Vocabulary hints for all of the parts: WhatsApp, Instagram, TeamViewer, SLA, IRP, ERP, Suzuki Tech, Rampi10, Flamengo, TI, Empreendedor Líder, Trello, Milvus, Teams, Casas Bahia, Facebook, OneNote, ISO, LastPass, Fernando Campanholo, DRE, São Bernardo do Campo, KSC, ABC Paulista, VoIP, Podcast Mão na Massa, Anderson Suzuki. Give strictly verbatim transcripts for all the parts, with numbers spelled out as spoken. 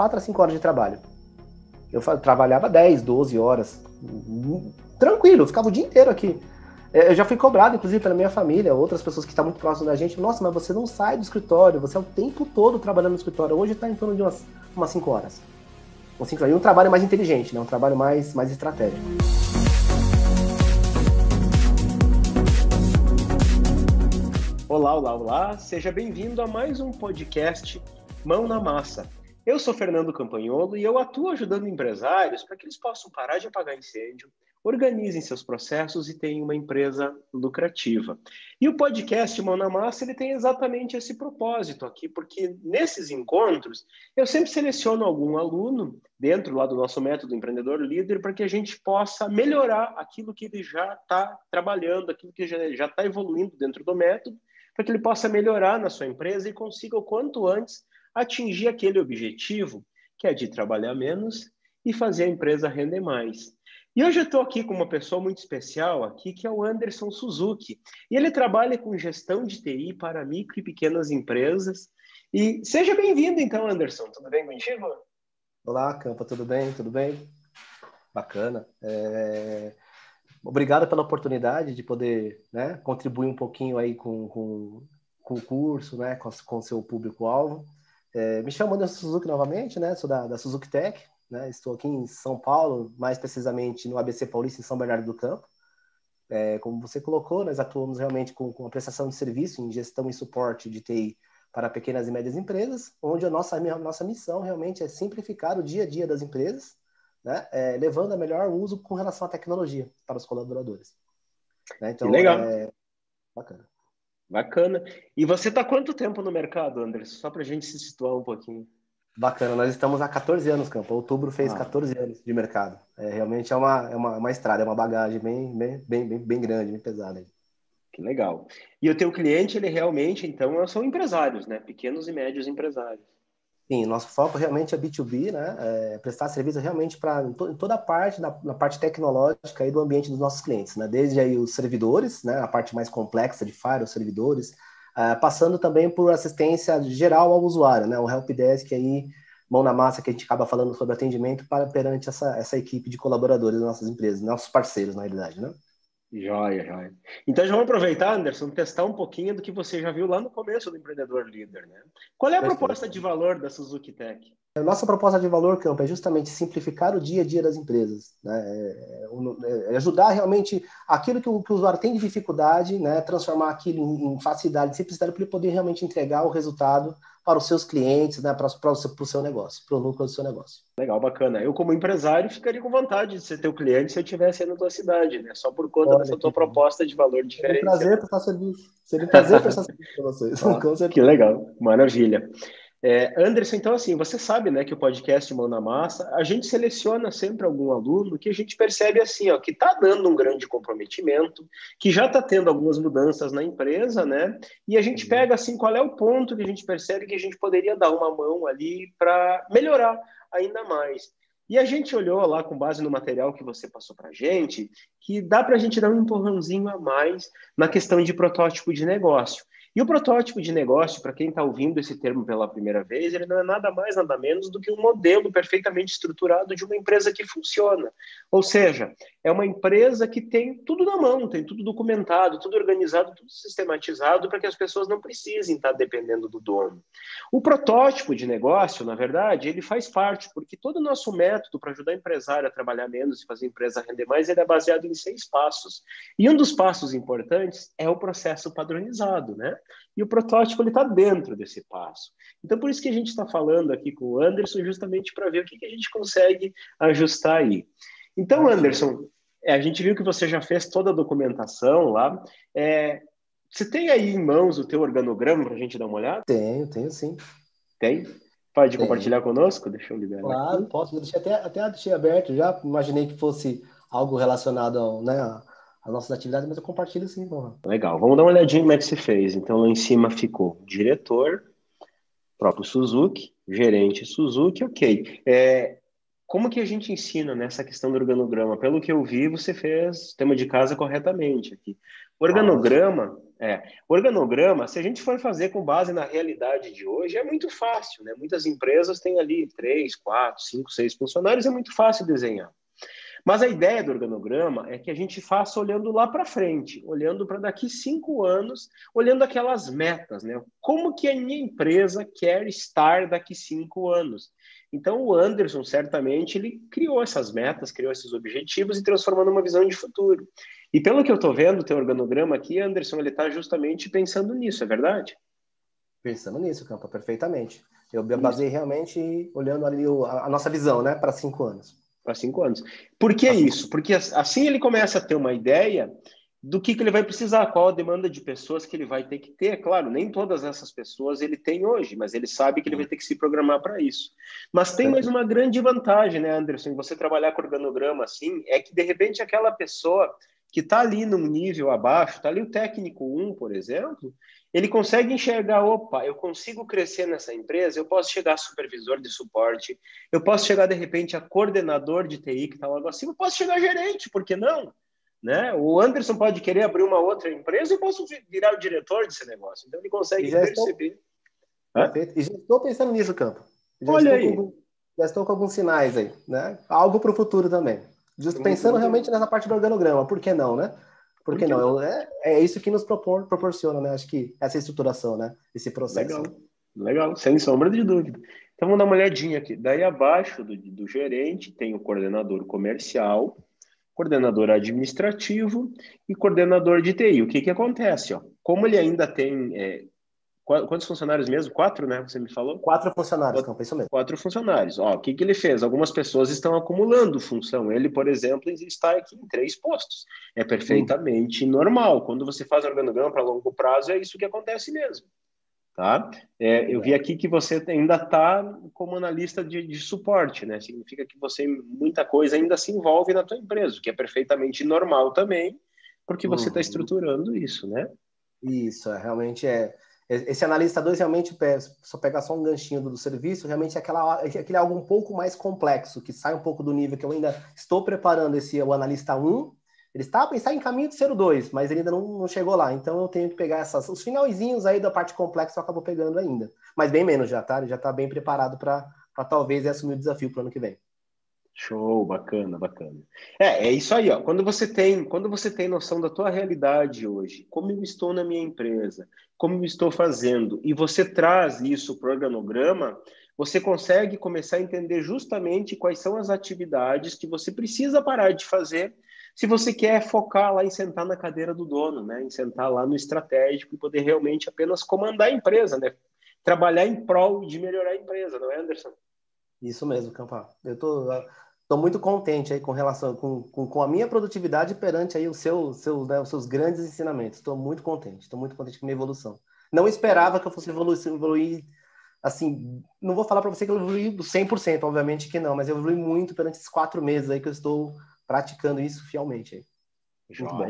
quatro a cinco horas de trabalho. Eu trabalhava dez, doze horas, tranquilo, eu ficava o dia inteiro aqui. Eu já fui cobrado, inclusive, pela minha família, outras pessoas que estão muito próximas da gente. Nossa, mas você não sai do escritório, você é o tempo todo trabalhando no escritório. Hoje está em torno de umas, umas cinco horas. Um, cinco, um trabalho mais inteligente, né? Um trabalho mais, mais estratégico. Olá, olá, olá. Seja bem-vindo a mais um podcast Mão na Massa. Eu sou Fernando Campanholo e eu atuo ajudando empresários para que eles possam parar de apagar incêndio, organizem seus processos e tenham uma empresa lucrativa. E o podcast Mão na Massa ele tem exatamente esse propósito aqui, porque nesses encontros eu sempre seleciono algum aluno dentro lá do nosso método Empreendedor Líder para que a gente possa melhorar aquilo que ele já está trabalhando, aquilo que já está evoluindo dentro do método, para que ele possa melhorar na sua empresa e consiga o quanto antes atingir aquele objetivo que é de trabalhar menos e fazer a empresa render mais. E hoje eu estou aqui com uma pessoa muito especial aqui, que é o Anderson Suzuki. E ele trabalha com gestão de T I para micro e pequenas empresas. E seja bem-vindo, então, Anderson. Tudo bem contigo? Olá, Campa. Tudo bem? Tudo bem? Bacana. É... Obrigado pela oportunidade de poder, né, contribuir um pouquinho aí com, com, com o curso, né, com o seu público-alvo. É... Me chamo Anderson Suzuki novamente, né? Sou da, da Suzuki Tech. Né? Estou aqui em São Paulo, mais precisamente no A B C Paulista, em São Bernardo do Campo. É, como você colocou, nós atuamos realmente com, com a prestação de serviço em gestão e suporte de T I para pequenas e médias empresas, onde a nossa, a nossa missão realmente é simplificar o dia a dia das empresas, né? É, levando a melhor uso com relação à tecnologia para os colaboradores. Né? Então, legal. É... Bacana. Bacana. E você está há quanto tempo no mercado, Anderson? Só para a gente se situar um pouquinho. Bacana, nós estamos há quatorze anos, Campo. Outubro fez ah. quatorze anos de mercado. É, realmente é uma, é, uma, uma estrada, é uma bagagem bem, bem, bem, bem grande, bem pesada. Que legal. E o teu cliente, ele realmente, então, são empresários, né? Pequenos e médios empresários. Sim, nosso foco realmente é B dois B, né? É prestar serviço realmente para to, toda a parte, na, na parte tecnológica aí do ambiente dos nossos clientes, né? Desde aí os servidores, né? A parte mais complexa de firewall, os servidores, Uh, passando também por assistência geral ao usuário, né? O Helpdesk aí, mão na massa, que a gente acaba falando sobre atendimento para perante essa, essa equipe de colaboradores das nossas empresas, nossos parceiros, na realidade, né? Joia, joia. Então, já vamos aproveitar, Anderson, testar um pouquinho do que você já viu lá no começo do Empreendedor Líder, né? Qual é a proposta de valor da Suzuki Tech? A nossa proposta de valor, Campo, é justamente simplificar o dia a dia das empresas, né? É ajudar realmente aquilo que o, que o usuário tem de dificuldade, né? Transformar aquilo em, em facilidade, simplicidade, para ele poder realmente entregar o resultado para os seus clientes, né? Para, para, para o seu negócio, para o lucro do seu negócio. Legal, bacana. Eu, como empresário, ficaria com vontade de ser teu cliente se eu estivesse aí na tua cidade, né? Só por conta Olha, dessa tua proposta de valor diferente. Seria um prazer prestar serviço. Seria um prazer prestar serviço para vocês. Ah, com certeza. Que legal, maravilha. É, Anderson, então, assim, você sabe, né, que o podcast Mão na Massa, a gente seleciona sempre algum aluno que a gente percebe, assim, ó, que está dando um grande comprometimento, que já está tendo algumas mudanças na empresa, né, e a gente pega, assim, qual é o ponto que a gente percebe que a gente poderia dar uma mão ali para melhorar ainda mais. E a gente olhou lá, com base no material que você passou para a gente, que dá para a gente dar um empurrãozinho a mais na questão de protótipo de negócio. E o protótipo de negócio, para quem está ouvindo esse termo pela primeira vez, ele não é nada mais, nada menos do que um modelo perfeitamente estruturado de uma empresa que funciona. Ou seja, é uma empresa que tem tudo na mão, tem tudo documentado, tudo organizado, tudo sistematizado, para que as pessoas não precisem estar dependendo do dono. O protótipo de negócio, na verdade, ele faz parte, porque todo o nosso método para ajudar o empresário a trabalhar menos e fazer a empresa render mais, ele é baseado em seis passos. E um dos passos importantes é o processo padronizado, né? E o protótipo está dentro desse passo. Então, por isso que a gente está falando aqui com o Anderson, justamente para ver o que, que a gente consegue ajustar aí. Então, Anderson, a gente viu que você já fez toda a documentação lá. É, você tem aí em mãos o teu organograma para a gente dar uma olhada? Tenho, tenho sim. Tem? Pode tenho. compartilhar conosco? Deixa eu liberar. Claro, aqui. Posso. Eu deixei até, até deixei aberto já. Imaginei que fosse algo relacionado ao... Né, a... as nossas atividades, mas eu compartilho sim. Porra. Legal, vamos dar uma olhadinha como é que se fez. Então, lá em cima ficou diretor, próprio Suzuki, gerente Suzuki, ok. É, como que a gente ensina nessa questão do organograma? Pelo que eu vi, você fez o tema de casa corretamente aqui. Organograma, é, organograma, se a gente for fazer com base na realidade de hoje, é muito fácil, né? Muitas empresas têm ali três, quatro, cinco, seis funcionários, é muito fácil desenhar. Mas a ideia do organograma é que a gente faça olhando lá para frente, olhando para daqui cinco anos, olhando aquelas metas, né? Como que a minha empresa quer estar daqui cinco anos? Então, o Anderson, certamente, ele criou essas metas, criou esses objetivos e transformou numa visão de futuro. E pelo que eu estou vendo, o teu organograma aqui, Anderson, ele está justamente pensando nisso, é verdade? Pensando nisso, Campa, perfeitamente. Eu me basei realmente olhando ali o, a, a nossa visão, né, para cinco anos. Para cinco anos. Por que isso? Porque assim ele começa a ter uma ideia do que, que ele vai precisar, qual a demanda de pessoas que ele vai ter que ter. É claro, nem todas essas pessoas ele tem hoje, mas ele sabe que ele vai ter que se programar para isso. Mas tem mais uma grande vantagem, né, Anderson, você trabalhar com organograma assim, é que de repente aquela pessoa que está ali num nível abaixo, está ali o técnico um, por exemplo, ele consegue enxergar, opa, eu consigo crescer nessa empresa, eu posso chegar a supervisor de suporte, eu posso chegar, de repente, a coordenador de T I, que está logo acima, eu posso chegar a gerente, por que não? Né? O Anderson pode querer abrir uma outra empresa, eu posso virar o diretor desse negócio. Então, ele consegue e perceber. Estou... E já estou pensando nisso, Campo. Já Olha aí. Com... Já estou com alguns sinais aí, né? Algo para o futuro também. Justo pensando realmente nessa parte do organograma, por que não, né? Por que não? É, é isso que nos propor, proporciona, né? Acho que essa estruturação, né? Esse processo. Legal, legal, sem sombra de dúvida. Então, vamos dar uma olhadinha aqui. Daí, abaixo do, do gerente, tem o coordenador comercial, coordenador administrativo e coordenador de T I. O que que acontece, ó? Como ele ainda tem... É, quantos funcionários mesmo? Quatro, né? Você me falou? Quatro funcionários, Campo, é isso mesmo. Quatro funcionários. Ó, o que que ele fez? Algumas pessoas estão acumulando função. Ele, por exemplo, está aqui em três postos. É perfeitamente uhum. normal. Quando você faz organograma para longo prazo, é isso que acontece mesmo. Tá? É, eu vi aqui que você ainda está como analista de, de suporte, né? Significa que você, muita coisa ainda se envolve na tua empresa, o que é perfeitamente normal também, porque você está uhum. estruturando isso, né? Isso, realmente é... Esse analista dois realmente, só pegar só um ganchinho do, do serviço, realmente é aquela, aquele algo um pouco mais complexo, que sai um pouco do nível que eu ainda estou preparando esse, o analista um, ele está a pensar em caminho de ser o dois, mas ele ainda não, não chegou lá, então eu tenho que pegar essas, os finalzinhos aí da parte complexa eu acabo pegando ainda, mas bem menos já, tá? Ele já está bem preparado para talvez assumir o desafio para o ano que vem. Show, bacana, bacana. É, é isso aí, ó. Quando você tem, quando você tem noção da tua realidade hoje, como eu estou na minha empresa, como eu estou fazendo, e você traz isso para o organograma, você consegue começar a entender justamente quais são as atividades que você precisa parar de fazer se você quer focar lá em sentar na cadeira do dono, né? Em sentar lá no estratégico e poder realmente apenas comandar a empresa, né? Trabalhar em prol de melhorar a empresa, não é, Anderson? Isso mesmo, Campa. Eu tô, tô muito contente aí com relação com, com, com a minha produtividade perante aí o seu, seu, né, os seus grandes ensinamentos. Estou muito contente, estou muito contente com a minha evolução. Não esperava que eu fosse evoluir, evoluir assim, não vou falar para você que eu evoluí cem por cento, obviamente que não, mas eu evoluí muito perante esses quatro meses aí que eu estou praticando isso fielmente. Aí. Muito bom.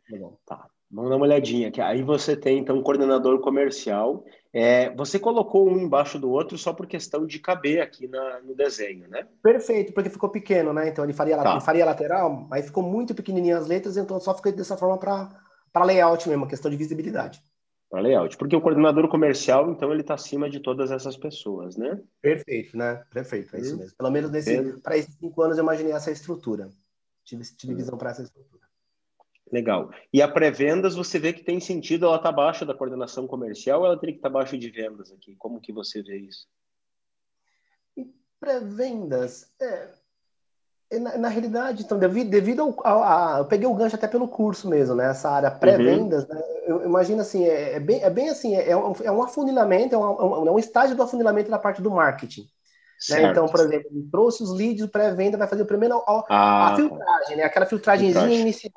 Muito bom. Tá. Vamos dar uma olhadinha aqui. Aí você tem, então, um coordenador comercial. É, você colocou um embaixo do outro só por questão de caber aqui na, no desenho, né? Perfeito, porque ficou pequeno, né? Então, ele faria, tá. ele faria lateral, aí ficou muito pequenininho as letras, então só ficou dessa forma para layout mesmo, questão de visibilidade. Para layout, porque o coordenador comercial, então, ele está acima de todas essas pessoas, né? Perfeito, né? Perfeito, é hum. isso mesmo. Pelo menos para esses cinco anos eu imaginei essa estrutura. Tive, tive hum. visão para essa estrutura. Legal. E a pré-vendas, você vê que tem sentido, ela está abaixo da coordenação comercial ou ela teria que estar tá abaixo de vendas aqui? Como que você vê isso? Pré-vendas, é, na, na realidade, então, devido, devido ao, ao a, eu peguei o gancho até pelo curso mesmo, né? Essa área pré-vendas, uhum. né? Eu imagino assim, é, é, bem, é bem assim, é um, é um afunilamento, é um, é um estágio do afunilamento da parte do marketing. Né? Então, por exemplo, ele trouxe os leads, pré-venda, vai fazer o primeiro a, ah, a filtragem, né? Aquela filtragemzinha filtragem. inicial.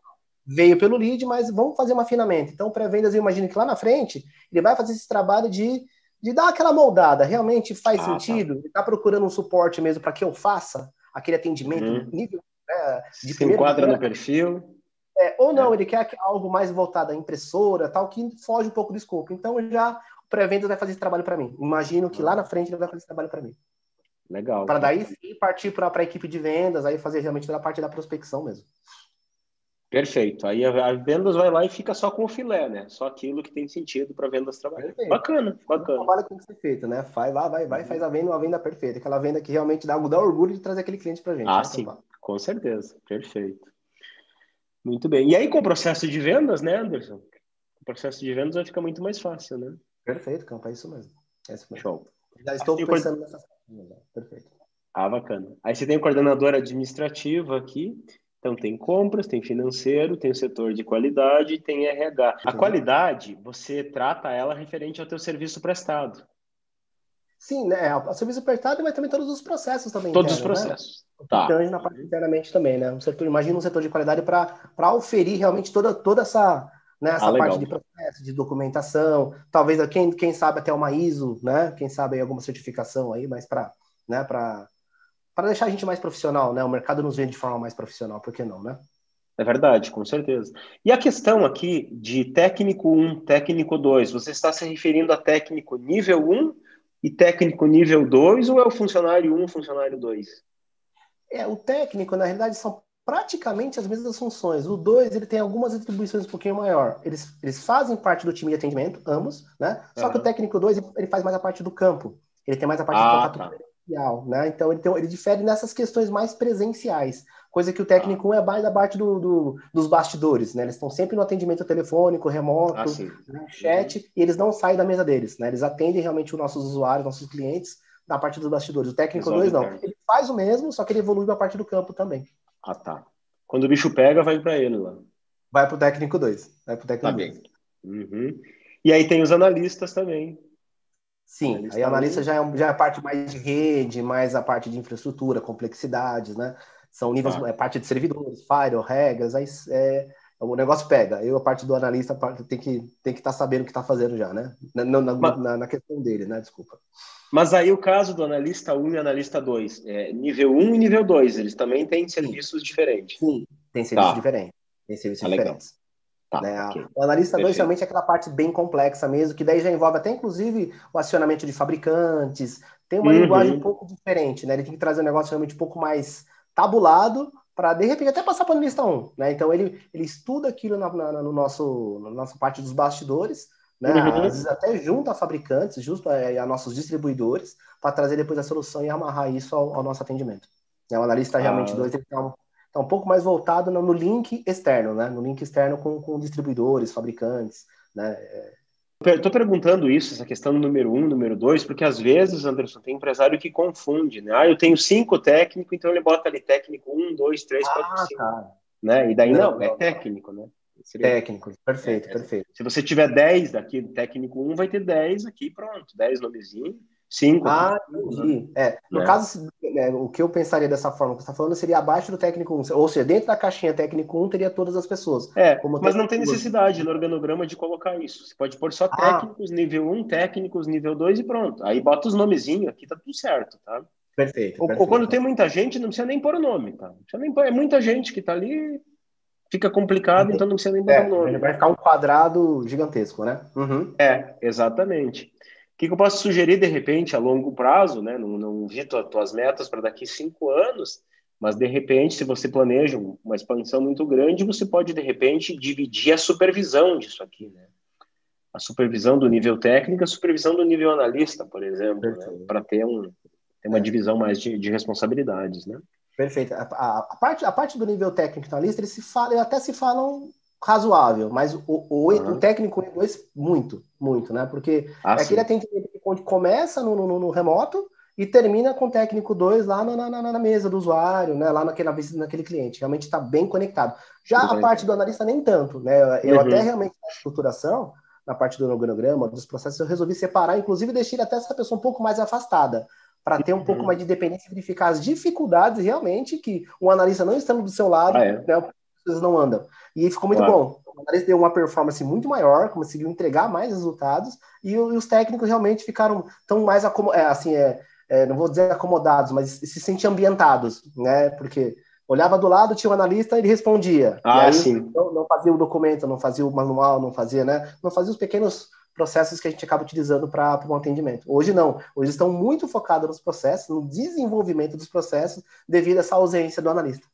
Veio pelo lead, mas vamos fazer um afinamento. Então, pré-vendas, eu imagino que lá na frente, ele vai fazer esse trabalho de, de dar aquela moldada. Realmente faz ah, sentido? Tá. Ele está procurando um suporte mesmo para que eu faça aquele atendimento uhum. nível né, de Se enquadra nível. no perfil. É, ou não, é. ele quer algo mais voltado à impressora, tal, que foge um pouco do escopo. Então, já o pré-vendas vai fazer esse trabalho para mim. Imagino que lá na frente ele vai fazer esse trabalho para mim. Legal. Para daí sim partir para a equipe de vendas, aí fazer realmente toda a parte da prospecção mesmo. Perfeito. Aí a, a vendas vai lá e fica só com o filé, né? Só aquilo que tem sentido para vendas trabalhar. Bacana, bacana. O trabalho tem que ser feito, né? Faz lá, vai, vai, faz a venda, uma venda perfeita. Aquela venda que realmente dá, dá orgulho de trazer aquele cliente pra gente. Ah, né? Sim, com certeza. Perfeito. Muito bem. E aí, com o processo de vendas, né, Anderson? O processo de vendas vai ficar muito mais fácil, né? Perfeito, Campa, é isso mesmo. É isso mesmo. Show. Já estou assim, pensando coord... nessa coisa. Perfeito. Ah, bacana. Aí você tem o coordenador administrativo aqui. Então, tem compras, tem financeiro, tem o setor de qualidade e tem R H. A qualidade, você trata ela referente ao teu serviço prestado. Sim, né? O serviço prestado, mas também todos os processos também. Todos interno, os processos. Né? Tá. Então, na parte internamente também, né? Um setor, imagina um setor de qualidade para oferir realmente toda, toda essa, né? essa ah, parte legal. de processo, de documentação, talvez, quem, quem sabe até uma I S O, né? Quem sabe aí alguma certificação aí, mas para... Né? para deixar a gente mais profissional, né? O mercado nos vende de forma mais profissional, por que não, né? É verdade, com certeza. E a questão aqui de técnico um, técnico dois, você está se referindo a técnico nível um e técnico nível dois, ou é o funcionário um, funcionário dois? É, o técnico, na realidade, são praticamente as mesmas funções. O dois, ele tem algumas atribuições um pouquinho maior. Eles, eles fazem parte do time de atendimento, ambos, né? Só uhum. que o técnico dois, ele faz mais a parte do campo. Ele tem mais a parte ah, do contato tá. Né? Então, ele, tem, ele difere nessas questões mais presenciais, coisa que o técnico um ah. é mais da parte do, do, dos bastidores, né? Eles estão sempre no atendimento telefônico, remoto, ah, né? chat, uhum. e eles não saem da mesa deles, né? Eles atendem realmente os nossos usuários, nossos clientes, na parte dos bastidores. O técnico dois não. Ele faz o mesmo, só que ele evolui na parte do campo também. Ah, tá. Quando o bicho pega, vai para ele lá. Vai para o técnico dois. Vai pro técnico tá dois. Uhum. E aí tem os analistas também. Sim, analista aí a analista já é, já é a parte mais de rede, mais a parte de infraestrutura, complexidades, né? São níveis, tá. é parte de servidores, firewall, regras, aí é, o negócio pega. Eu, a parte do analista, tem que tem que estar tá sabendo o que está fazendo já, né? Na, na, mas, na, na questão dele, né? Desculpa. Mas aí o caso do analista um e analista dois, é, nível um e nível dois, eles também têm serviços Sim. diferentes. Sim, tem serviços tá. diferentes. Tem serviços ah, diferentes. Legal. Tá, né? okay. O analista dois realmente é aquela parte bem complexa mesmo, que daí já envolve até inclusive o acionamento de fabricantes, tem uma uhum. linguagem um pouco diferente, né? Ele tem que trazer um negócio realmente um pouco mais tabulado para de repente até passar para o analista um, né? Então ele, ele estuda aquilo na, na, no nosso, na nossa parte dos bastidores, né? Uhum. Às vezes até junto a fabricantes, junto a, a nossos distribuidores, para trazer depois a solução e amarrar isso ao, ao nosso atendimento. O analista realmente dois, ele tem um Está um pouco mais voltado no link externo, né? No link externo com, com distribuidores, fabricantes, né? Estou perguntando isso, essa questão do número um, número dois, porque às vezes, Anderson, tem empresário que confunde, né? Ah, eu tenho cinco técnicos, então ele bota ali técnico um, dois, três, quatro, cinco. Né? E daí não, não é não. técnico, né? Seria... Técnico, perfeito, é, perfeito. Se você tiver dez daqui, técnico um, vai ter dez aqui, pronto, dez nomezinhos. Cinco. Ah, entendi. É, no é. caso, né, o que eu pensaria dessa forma que você está falando seria abaixo do técnico um. Ou seja, dentro da caixinha técnico um teria todas as pessoas. É, como mas não tem necessidade no organograma de colocar isso. Você pode pôr só ah. técnicos nível um, técnicos nível dois e pronto. Aí bota os nomezinhos aqui, tá tudo certo, tá? Perfeito. Ou, perfeito. ou quando tem muita gente, não precisa nem pôr o nome, tá? Não precisa nem pôr, é muita gente que tá ali, fica complicado, entendi. Então não precisa nem botar é, o nome. Vai ficar um quadrado gigantesco, né? Uhum. É, exatamente. O que, que eu posso sugerir, de repente, a longo prazo, né? Não, não vi tu, tuas metas para daqui cinco anos, mas, de repente, se você planeja uma expansão muito grande, você pode, de repente, dividir a supervisão disso aqui, né? A supervisão do nível técnico, a supervisão do nível analista, por exemplo, né? Para ter, um, ter uma é. divisão mais de, de responsabilidades, né? Perfeito. A, a, a, parte, a parte do nível técnico e analista, eles, se falam, eles até se falam... razoável, mas o, o, uhum. o técnico dois, muito, muito, né? Porque ah, é aquele atendimento que começa no, no, no remoto e termina com o técnico dois lá na, na, na mesa do usuário, né? Lá naquele, naquele cliente. Realmente está bem conectado. Já uhum. a parte do analista, nem tanto, né? Eu uhum. até realmente, na estruturação, na parte do organograma, dos processos, eu resolvi separar, inclusive deixei até essa pessoa um pouco mais afastada, para ter um uhum. pouco mais de dependência e verificar as dificuldades realmente que o analista não estando do seu lado, ah, é. né? não andam. E ficou muito claro. bom. O analista deu uma performance muito maior, conseguiu entregar mais resultados, e os técnicos realmente ficaram tão mais, é, assim, é, é, não vou dizer acomodados, mas se sentiam ambientados, né? Porque olhava do lado, tinha o analista, ele respondia. Ah, e aí, sim. Não, não fazia o documento, não fazia o manual, não fazia, né? Não fazia os pequenos processos que a gente acaba utilizando para um atendimento. Hoje não. Hoje estão muito focados nos processos, no desenvolvimento dos processos, devido a essa ausência do analista.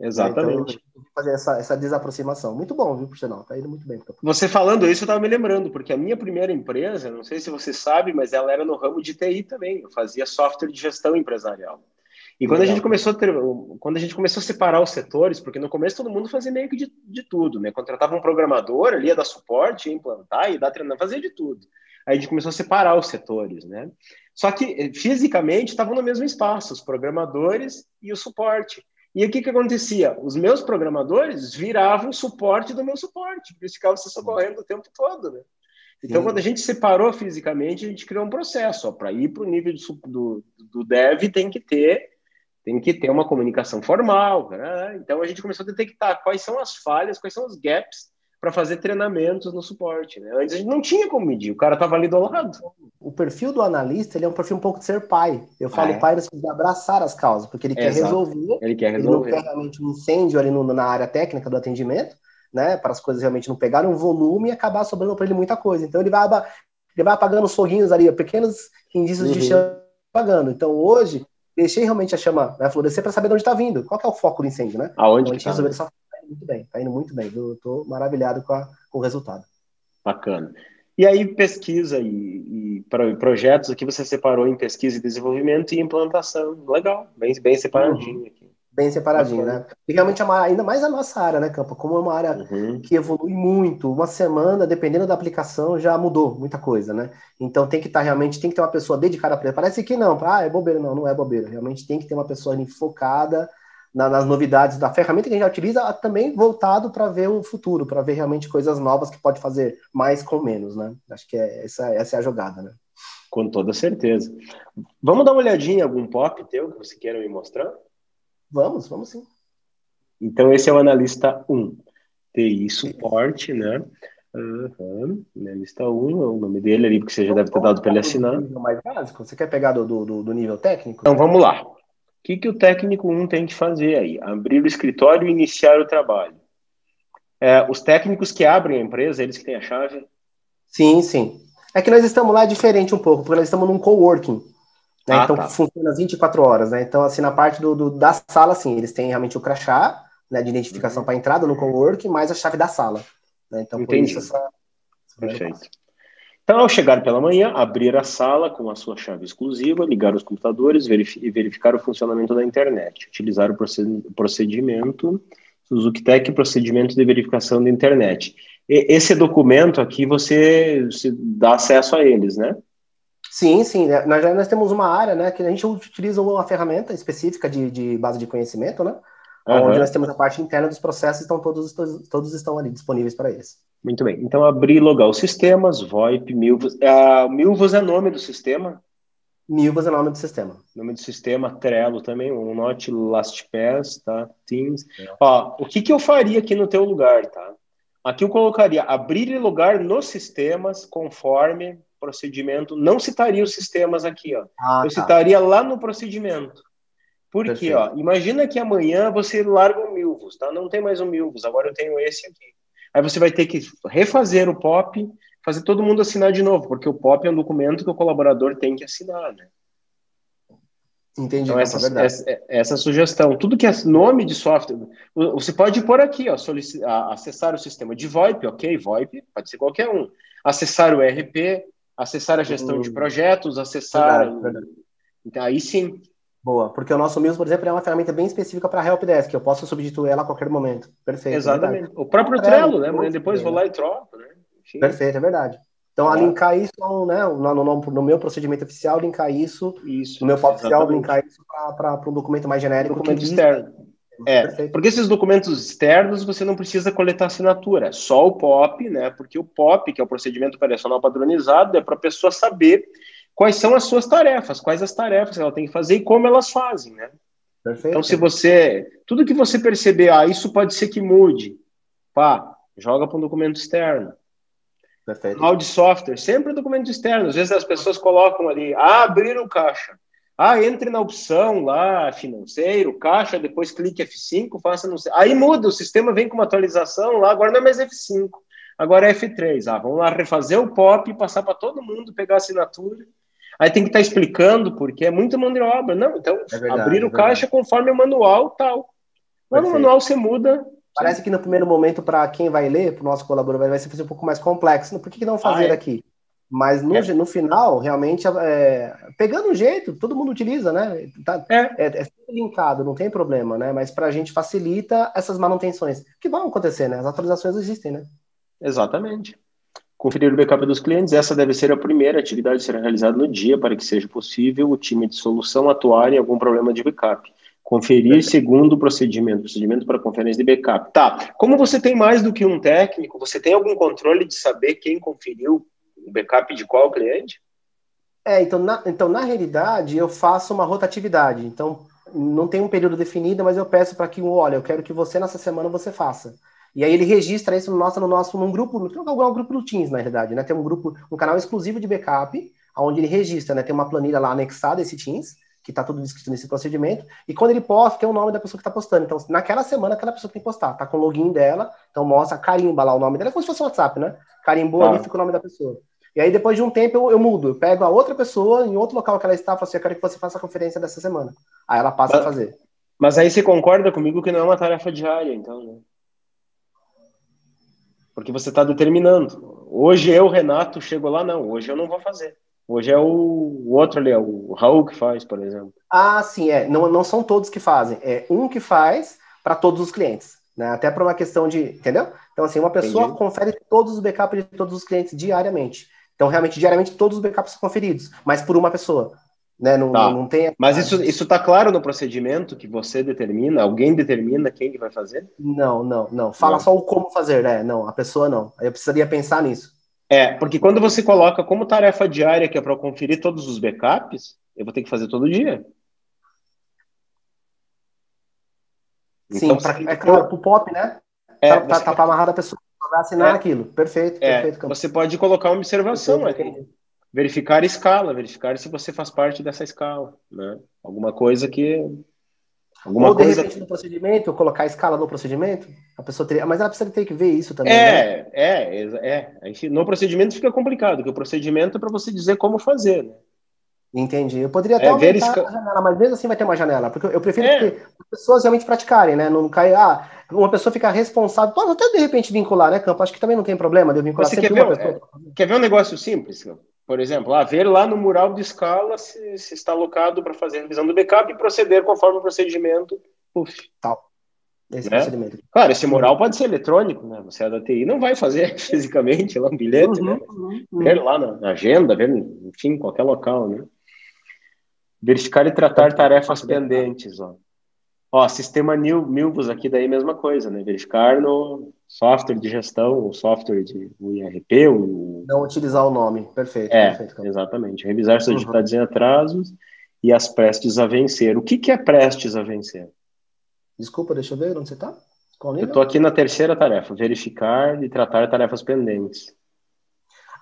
Exatamente. Então, fazer essa, essa desaproximação. Muito bom, viu, profissional? Tá indo muito bem. Você falando isso, eu tava me lembrando, porque a minha primeira empresa, não sei se você sabe, mas ela era no ramo de T I também. Eu fazia software de gestão empresarial. E quando a gente começou a ter, quando a gente começou a separar os setores, porque no começo todo mundo fazia meio que de, de tudo, né? Contratava um programador, ele ia dar suporte, ia implantar, ia dar treinamento, fazia de tudo. Aí a gente começou a separar os setores, né? Só que fisicamente estavam no mesmo espaço, os programadores e o suporte. E o que que acontecia? Os meus programadores viravam o suporte do meu suporte, porque eles ficavam se socorrendo o tempo todo, né? Então, Sim. quando a gente separou fisicamente, a gente criou um processo. Para ir para o nível do, do, do dev, tem que ter tem que ter uma comunicação formal, né? Então, a gente começou a detectar quais são as falhas, quais são os gaps para fazer treinamentos no suporte, né? Antes a gente não tinha como medir, o cara estava ali do lado. O perfil do analista, ele é um perfil um pouco de ser pai. Eu falo ah, é. pai no sentido de abraçar as causas, porque ele é, quer exato. resolver. Ele quer resolver. Ele não quer realmente um incêndio ali no, na área técnica do atendimento, né? Para as coisas realmente não pegarem um volume e acabar sobrando para ele muita coisa. Então, ele vai, ele vai apagando os foguinhos ali, pequenos indícios uhum. de chama apagando. Então, hoje... Deixei realmente a chama, né, florescer para saber de onde está vindo. Qual que é o foco do incêndio, né? Aonde então, que tá? Resolveu essa... Tá indo muito bem, está indo muito bem. Eu estou maravilhado com, a, com o resultado. Bacana. E aí, pesquisa e, e projetos, o que você separou em pesquisa e desenvolvimento e implantação. Legal, bem, bem separadinho uhum. aqui. Bem separadinho, Bacana. né? E realmente, é uma, ainda mais a nossa área, né, Campo? Como é uma área uhum. que evolui muito, uma semana, dependendo da aplicação, já mudou muita coisa, né? Então, tem que estar tá, realmente, tem que ter uma pessoa dedicada para ele. Parece que não, ah, é bobeira. Não, não é bobeira. Realmente tem que ter uma pessoa ali focada na, nas novidades da ferramenta que a gente utiliza, também voltado para ver o futuro, para ver realmente coisas novas que pode fazer mais com menos, né? Acho que é, essa, essa é a jogada, né? Com toda certeza. Vamos dar uma olhadinha em algum pop teu que você queira me mostrar? Vamos, vamos sim. Então, esse é o analista um. T I suporte, né? Uhum. Analista um, é o nome dele ali, porque você já então, deve ter dado para ele assinar. Mais básico? Você quer pegar do, do, do nível técnico? Então, vamos lá. O que, que o técnico um tem que fazer aí? Abrir o escritório e iniciar o trabalho. É, os técnicos que abrem a empresa, eles que têm a chave? Sim, sim. É que nós estamos lá diferente um pouco, porque nós estamos num coworking. Né? Ah, então, tá. funciona às vinte e quatro horas, né? Então, assim, na parte do, do, da sala, assim, eles têm realmente o crachá, né, de identificação uhum. para entrada no coworking, mais a chave da sala. Né? Então, Entendi. por isso... Essa... Perfeito. Então, ao chegar pela manhã, abrir a sala com a sua chave exclusiva, ligar os computadores e verificar o funcionamento da internet. Utilizar o procedimento Suzuki Tech, procedimento de verificação da internet. E, esse documento aqui, você, você dá acesso a eles, né? Sim, sim. Nós, nós temos uma área, né, que a gente utiliza uma ferramenta específica de, de base de conhecimento, né? Uhum. Onde nós temos a parte interna dos processos, então todos, todos, todos estão ali disponíveis para eles. Muito bem. Então, abrir e logar os sistemas, VoIP, Milvus. Uh, Milvus é nome do sistema? Milvus é nome do sistema. Nome do sistema, Trello também, OneNote, LastPass, tá? Teams. É. Ó, o que, que eu faria aqui no teu lugar, tá? Aqui eu colocaria abrir e logar nos sistemas conforme... procedimento, não citaria os sistemas aqui, ó. Ah, eu tá. citaria lá no procedimento. Por quê, ó? Imagina que amanhã você larga o Milvus, tá? Não tem mais o Milvus, agora eu tenho esse aqui. Aí você vai ter que refazer o P O P, fazer todo mundo assinar de novo, porque o P O P é um documento que o colaborador tem que assinar, né? Entendi. Então, essa, é essa, essa sugestão. Tudo que é nome de software, você pode pôr aqui, ó, solic... acessar o sistema de VoIP, ok? VoIP, pode ser qualquer um. Acessar o E R P, acessar a gestão hum. de projetos, acessar... Verdade, verdade. Então, aí sim. Boa, porque o nosso Milvus, por exemplo, é uma ferramenta bem específica para a Helpdesk, que eu posso substituir ela a qualquer momento. Perfeito. Exatamente. É o próprio o Trello, Trello, né? Depois vou lá e troco, né? Enfim. Perfeito, é verdade. Então, ah. linkar isso né, no, no, no meu procedimento oficial, linkar isso, isso no meu pop oficial, linkar isso para um documento mais genérico. Um documento externo. É, Perfeito. Porque esses documentos externos você não precisa coletar assinatura, só o P O P, né? Porque o P O P, que é o procedimento operacional padronizado, é para a pessoa saber quais são as suas tarefas, quais as tarefas que ela tem que fazer e como elas fazem, né? Perfeito. Então, se você, tudo que você perceber, ah, isso pode ser que mude, pá, joga para um documento externo. Perfeito. Mal de software, sempre documento externo. Às vezes as pessoas colocam ali, ah, abrir o caixa. Ah, entre na opção lá, financeiro, caixa, depois clique F cinco, faça não sei. Aí muda, o sistema vem com uma atualização lá, agora não é mais F cinco, agora é F três. Ah, vamos lá refazer o P O P, passar para todo mundo, pegar a assinatura. Aí tem que estar tá explicando, porque é muita mão de obra. Não, então, é verdade, abrir o é caixa conforme o manual tal. Quando o manual você muda... Parece que no primeiro momento, para quem vai ler, para o nosso colaborador, vai ser um pouco mais complexo. Por que, que não fazer ah, é. aqui? Mas no, é. no final, realmente, é, pegando um jeito, todo mundo utiliza, né? Tá, é. É, é linkado, não tem problema, né? Mas para a gente facilita essas manutenções, que vão acontecer, né? As atualizações existem, né? Exatamente. Conferir o backup dos clientes, essa deve ser a primeira atividade a ser realizada no dia, para que seja possível o time de solução atuar em algum problema de backup. Conferir segundo o procedimento, procedimento para conferência de backup. Tá, como você tem mais do que um técnico, você tem algum controle de saber quem conferiu o backup de qual cliente? É, então na, então, na realidade, eu faço uma rotatividade. Então, não tem um período definido, mas eu peço para que, olha, eu quero que você, nessa semana, você faça. E aí ele registra isso no nosso, no nosso num grupo, no, no grupo do Teams, na realidade, né? Tem um grupo, um canal exclusivo de backup, onde ele registra, né? Tem uma planilha lá anexada a esse Teams, que está tudo descrito nesse procedimento, e quando ele posta, tem o nome da pessoa que está postando. Então, naquela semana, aquela pessoa tem que postar, tá com o login dela, então mostra, carimba lá o nome dela, como se fosse o WhatsApp, né? Carimbou ah. ali, fica o nome da pessoa. E aí, depois de um tempo, eu, eu mudo, eu pego a outra pessoa, em outro local que ela está, falo assim, eu quero que você faça a conferência dessa semana. Aí ela passa mas, a fazer. Mas aí você concorda comigo que não é uma tarefa diária, então, né? Porque você está determinando. Hoje eu, Renato, chego lá, não, hoje eu não vou fazer. Hoje é o outro ali, é o Raul que faz, por exemplo. Ah, sim, é. Não, não são todos que fazem. É um que faz para todos os clientes, né? Até para uma questão de... Entendeu? Então, assim, uma pessoa Entendi. confere todos os backups de todos os clientes diariamente. Então, realmente, diariamente, todos os backups são conferidos, mas por uma pessoa, né? Não, tá. não tem... Mas isso isso tá claro no procedimento que você determina? Alguém determina quem que vai fazer? Não, não, não. Fala não. só o como fazer, né? Não, a pessoa não. Eu precisaria pensar nisso. É, porque quando você coloca como tarefa diária que é para conferir todos os backups, eu vou ter que fazer todo dia. Sim, então, pra, é claro, pro pop, né? É, tá tá, tá pode... amarrada a pessoa, vai assinar é, aquilo. Perfeito, é, perfeito. Você pode colocar uma observação aqui. Verificar a escala, verificar se você faz parte dessa escala, né? Alguma coisa que... Alguma Ou, de coisa... repente, no procedimento, colocar a escala no procedimento, a pessoa teria... Mas ela precisa ter que ver isso também, É, né? é, é. Enfim, no procedimento fica complicado, porque o procedimento é para você dizer como fazer, né? Entendi. Eu poderia até é, aumentar esca... a janela, mas mesmo assim vai ter uma janela, porque eu prefiro é. que as pessoas realmente praticarem, né? Não cair... Ah, uma pessoa ficar responsável... Pode até, de repente, vincular, né, Campo? Acho que também não tem problema de eu vincular sempre quer uma ver, pessoa. É, quer ver um negócio simples, Campo? Por exemplo, ah, ver lá no mural de escala se, se está alocado para fazer a revisão do backup e proceder conforme o procedimento. Uf, tal. Esse né? procedimento. Claro, esse mural pode ser eletrônico, né? Você é da T I, não vai fazer fisicamente lá um bilhete, uhum, né? Uhum, uhum. Ver lá na agenda, ver, enfim, em qualquer local, né? Verificar e tratar tarefas pendentes, ó. Ó, sistema Milvus aqui daí, mesma coisa, né? Verificar no software de gestão, o software de o I R P, o... Não utilizar o nome, perfeito. É, perfeito, exatamente. Revisar suas atividades uhum. em atrasos e as prestes a vencer. O que, que é prestes a vencer? Desculpa, deixa eu ver onde você está. Eu estou aqui na terceira tarefa, verificar e tratar tarefas pendentes.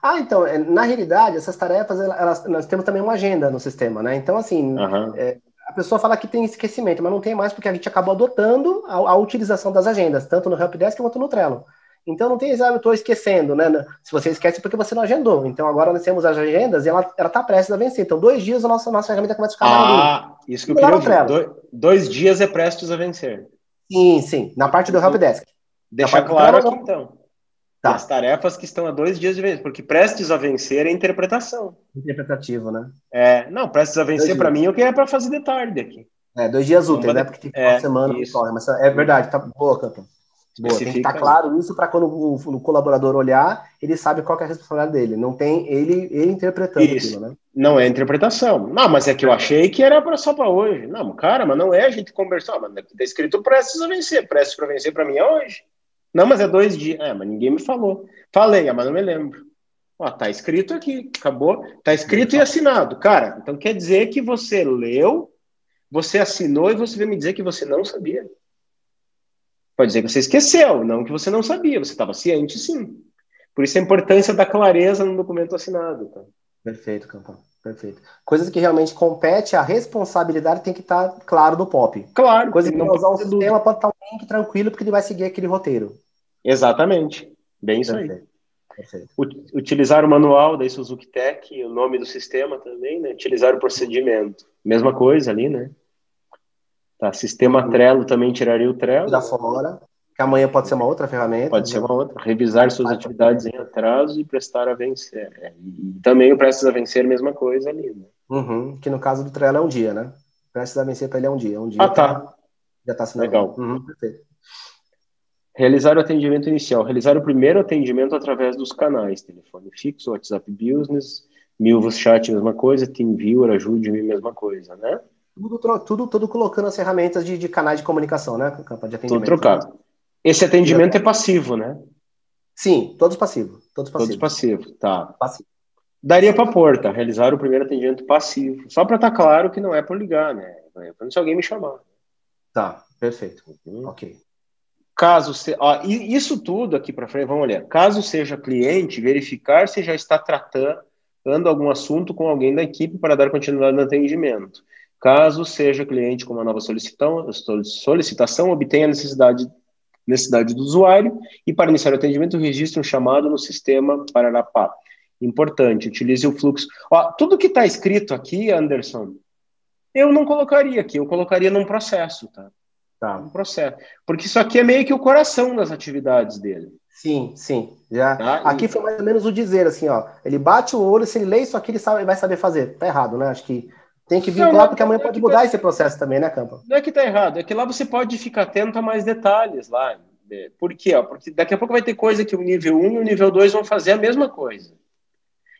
Ah, então, na realidade, essas tarefas, elas, nós temos também uma agenda no sistema, né? Então, assim... Uhum. É... A pessoa fala que tem esquecimento, mas não tem mais porque a gente acabou adotando a, a utilização das agendas, tanto no Rampi dez quanto no Trello. Então não tem, eu estou esquecendo, né? Se você esquece porque você não agendou. Então agora nós temos as agendas e ela está prestes a vencer. Então dois dias a nossa, nossa ferramenta começa a ficar Ah, maluco. Isso que eu queria ouvir. Do, dois dias é prestes a vencer. Sim, sim. Na parte do Rampi dez. Deixa claro aqui então. Tá. As tarefas que estão a dois dias de vencer, porque prestes a vencer é interpretação. Interpretativo, né? É, não, prestes a vencer para mim é o que é para fazer de tarde aqui. É, dois dias úteis, então, né? Porque tem é, uma semana, pessoal, mas é verdade, tá boa, Campo. Boa, tem que estar tá claro isso para quando o, o colaborador olhar, ele sabe qual que é a responsabilidade dele. Não tem ele, ele interpretando isso. Aquilo, né? Não é interpretação. Não, mas é que eu achei que era pra, só para hoje. Não, cara, mas não é, a gente conversou, mas tá escrito prestes a vencer, prestes para vencer para mim é hoje. Não, mas é dois dias. É, mas ninguém me falou. Falei, mas não me lembro. Ó, tá escrito aqui, acabou. Tá escrito e assinado. Cara, então quer dizer que você leu, você assinou e você veio me dizer que você não sabia. Pode dizer que você esqueceu, não que você não sabia. Você estava ciente, sim. Por isso a importância da clareza no documento assinado. Tá? Perfeito, Campão. Perfeito. Coisas que realmente compete, a responsabilidade tem que estar tá claro do pop. Claro. Coisa que não usar um sistema pode estar um link tranquilo, porque ele vai seguir aquele roteiro. Exatamente. Bem isso Perfeito. aí. Perfeito. Utilizar o manual da Suzuki Tech, o nome do sistema também, né? Utilizar o procedimento. Mesma coisa ali, né? Tá, sistema Trello também tiraria o Trello. Tirar fora, que amanhã pode ser uma outra ferramenta. Pode ser uma outra. Revisar suas atividades em atraso e prestar a vencer. E também o prestes a vencer, mesma coisa ali, né? Uhum, que no caso do Trello é um dia, né? Prestes a vencer para ele é um dia. Um dia ah, tá. tá. Já tá assinado. Legal. Uhum, perfeito. Realizar o atendimento inicial. Realizar o primeiro atendimento através dos canais. Telefone fixo, WhatsApp Business, Milvus Chat, mesma coisa, TeamViewer, ajude-me, mesma coisa, né? Tudo, tudo, tudo colocando as ferramentas de, de canais de comunicação, né? Campo de atendimento. Tudo trocado. Esse atendimento é passivo, né? Sim, todos passivos. Todos passivos, todos passivo, tá. Passivo. Daria para pôr, tá? Realizar o primeiro atendimento passivo. Só para estar tá claro que não é por ligar, né? É quando se alguém me chamar. Tá, perfeito. Uhum. Ok. Caso se... Ó, isso tudo aqui para frente, vamos olhar. Caso seja cliente, verificar se já está tratando algum assunto com alguém da equipe para dar continuidade no atendimento. Caso seja cliente com uma nova solicitação, obtenha a necessidade, necessidade do usuário e, para iniciar o atendimento, registre um chamado no sistema Pararapá. Importante, utilize o fluxo. Ó, tudo que está escrito aqui, Anderson, eu não colocaria aqui, eu colocaria num processo, tá? Tá. Um processo. Porque isso aqui é meio que o coração das atividades dele. Sim, sim. Já. Tá? Aqui foi mais ou menos o dizer, assim, ó. Ele bate o olho, se ele lê isso aqui, ele, sabe, ele vai saber fazer. Tá errado, né? Acho que tem que vir lá, porque amanhã pode mudar esse processo também, né, Campo? Não é que tá errado, é que lá você pode ficar atento a mais detalhes lá. Por quê? Porque daqui a pouco vai ter coisa que o nível um e o nível dois vão fazer a mesma coisa.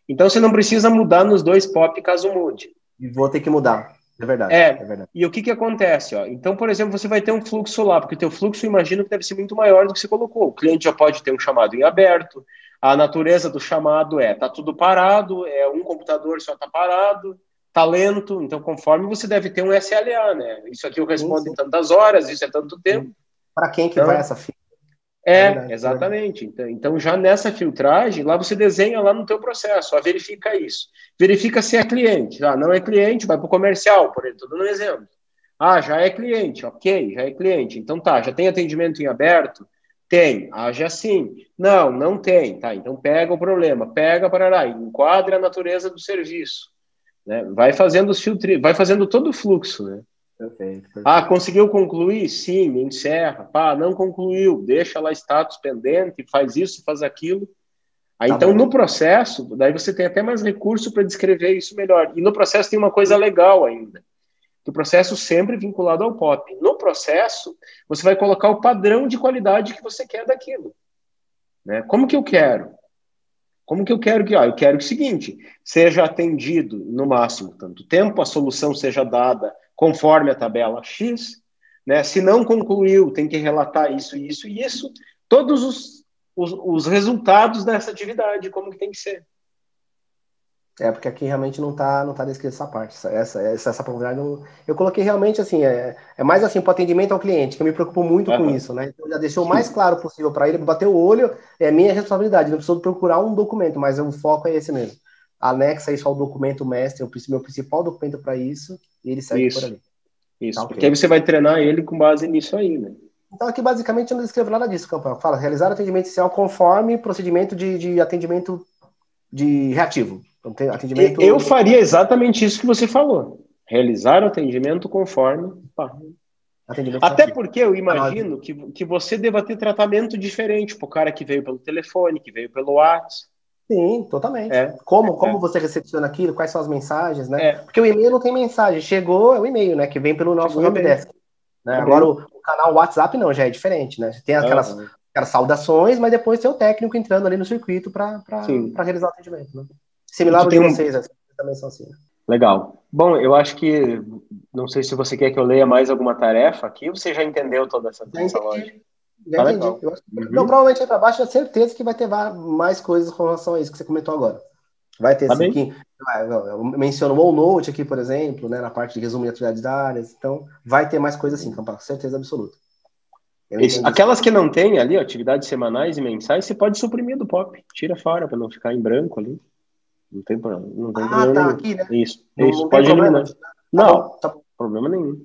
Então você não precisa mudar nos dois pop caso mude. E vou ter que mudar, é verdade. É, é verdade. E o que que acontece? Ó? Então, por exemplo, você vai ter um fluxo lá, porque o teu fluxo, imagino que deve ser muito maior do que você colocou. O cliente já pode ter um chamado em aberto, a natureza do chamado é, tá tudo parado, é um computador só tá parado, talento, então conforme você deve ter um S L A, né? Isso aqui eu respondo sim, sim. em tantas horas, isso é tanto tempo. Para quem que então, vai essa fila? É, verdade, exatamente. Então, então já nessa filtragem, lá você desenha lá no teu processo, ó, verifica isso. Verifica se é cliente. Ah, não é cliente, vai para o comercial, por exemplo, estou dando um exemplo. Ah, já é cliente, ok, já é cliente. Então tá, já tem atendimento em aberto? Tem. Ah, já sim. Não, não tem. Tá, então pega o problema, pega, parará, enquadra a natureza do serviço. Né? Vai fazendo os filtros, vai fazendo todo o fluxo, né? Perfeito, perfeito. Ah, conseguiu concluir? Sim, encerra. Pá, não concluiu, deixa lá status pendente, faz isso, faz aquilo. Aí, tá então, bom. No processo, daí você tem até mais recurso para descrever isso melhor. E no processo tem uma coisa legal ainda. O processo sempre vinculado ao P O P. No processo, você vai colocar o padrão de qualidade que você quer daquilo. Né? Como que eu quero? Como que eu quero que, ó, eu quero que o seguinte, seja atendido no máximo tanto tempo, a solução seja dada conforme a tabela X, né? Se não concluiu, tem que relatar isso, isso e isso, todos os, os, os resultados dessa atividade, como que tem que ser. É, porque aqui realmente não está não tá descrito essa parte, essa, essa, essa probabilidade, não, eu coloquei realmente assim, é, é mais assim, para o atendimento ao cliente, que eu me preocupo muito uhum. com isso, né, então já deixou o mais claro possível para ele, bater o olho, é minha responsabilidade, não preciso procurar um documento, mas o foco é esse mesmo, anexa isso ao documento mestre, o meu principal documento para isso, e ele segue isso. por ali. Isso, tá, porque okay. aí você vai treinar ele com base nisso aí, né. Então, aqui, basicamente, eu não descrevo nada disso, Campanholo. Fala, realizar o atendimento inicial conforme procedimento de, de atendimento de reativo. Atendimento... Eu faria exatamente isso que você falou. Realizar o atendimento conforme... Atendimento Até ativo. Porque eu imagino que, que você deva ter tratamento diferente para o cara que veio pelo telefone, que veio pelo WhatsApp. Sim, totalmente. É. Como, é. como você recepciona aquilo, quais são as mensagens, né? É. Porque o e-mail não tem mensagem. Chegou, é o e-mail, né? Que vem pelo nosso Rampi dez. Né? Agora, o, o canal WhatsApp não, já é diferente, né? Tem aquelas... Uhum. Aquelas saudações, mas depois tem o técnico entrando ali no circuito para realizar o atendimento. Né? Similar ao de vocês, um... assim, também são assim. Né? Legal. Bom, eu acho que, não sei se você quer que eu leia mais alguma tarefa aqui, você já entendeu toda essa lógica? Já entendi. Tá eu acho... uhum. Não, provavelmente aí para baixo, eu tenho certeza que vai ter mais coisas com relação a isso que você comentou agora. Vai ter, tá assim, que... eu menciono o OneNote aqui, por exemplo, né, na parte de resumo de atividades áreas, então vai ter mais coisas assim, Campa, certeza absoluta. Isso. Aquelas que não tem ali, ó, atividades semanais e mensais, você pode suprimir do P O P. Tira fora para não ficar em branco ali. Não tem problema. Não tem ah, problema tá nenhum. Aqui, né? Isso, não, isso. Não pode eliminar. Tá não, bom, tá problema nenhum.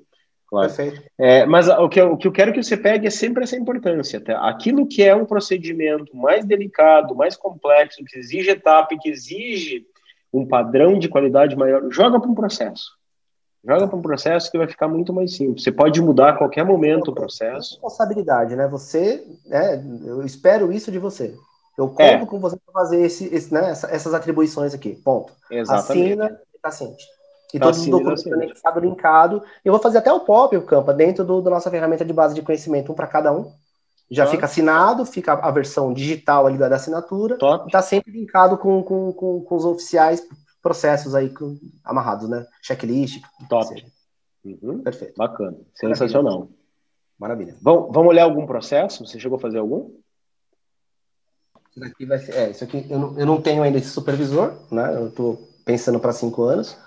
Claro. Perfeito. É, mas o que, eu, o que eu quero que você pegue é sempre essa importância. Tá? Aquilo que é um procedimento mais delicado, mais complexo, que exige etapa e que exige um padrão de qualidade maior, joga para um processo. Joga para um processo que vai ficar muito mais simples. Você pode mudar a qualquer momento o processo. Responsabilidade, né? Você, né? Eu espero isso de você. Eu conto é. com você para fazer esse, esse, né? Essa, essas atribuições aqui. Ponto. Exatamente. Assina e está ciente. E todo o documento conectado, linkado. Eu vou fazer até o pop, o Campa, dentro do, da nossa ferramenta de base de conhecimento, um para cada um. Já Top. Fica assinado, fica a versão digital ali da assinatura. Está sempre linkado com, com, com, com os oficiais processos aí com, amarrados, né? Checklist. Top. Uhum. Perfeito. Bacana. Sensacional. Maravilha. Maravilha. Vamos, vamos olhar algum processo? Você chegou a fazer algum? Isso aqui vai ser, é, isso aqui eu não, eu não tenho ainda esse supervisor, né? Eu estou pensando para cinco anos.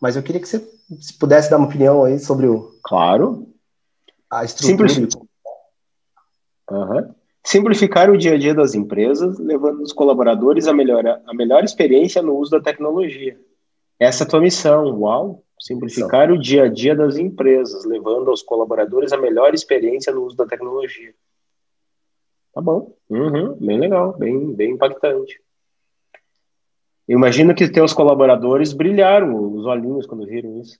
Mas eu queria que você se pudesse dar uma opinião aí sobre o... Claro. A estrutura. Simplific... Uhum. Simplificar o dia a dia das empresas, levando os colaboradores a melhor, a melhor experiência no uso da tecnologia. Essa é a tua missão, uau. Simplificar o dia a dia das empresas, levando aos colaboradores a melhor experiência no uso da tecnologia. Tá bom. Uhum. Bem legal, bem, bem impactante. Imagino que teus colaboradores brilharam os olhinhos quando viram isso.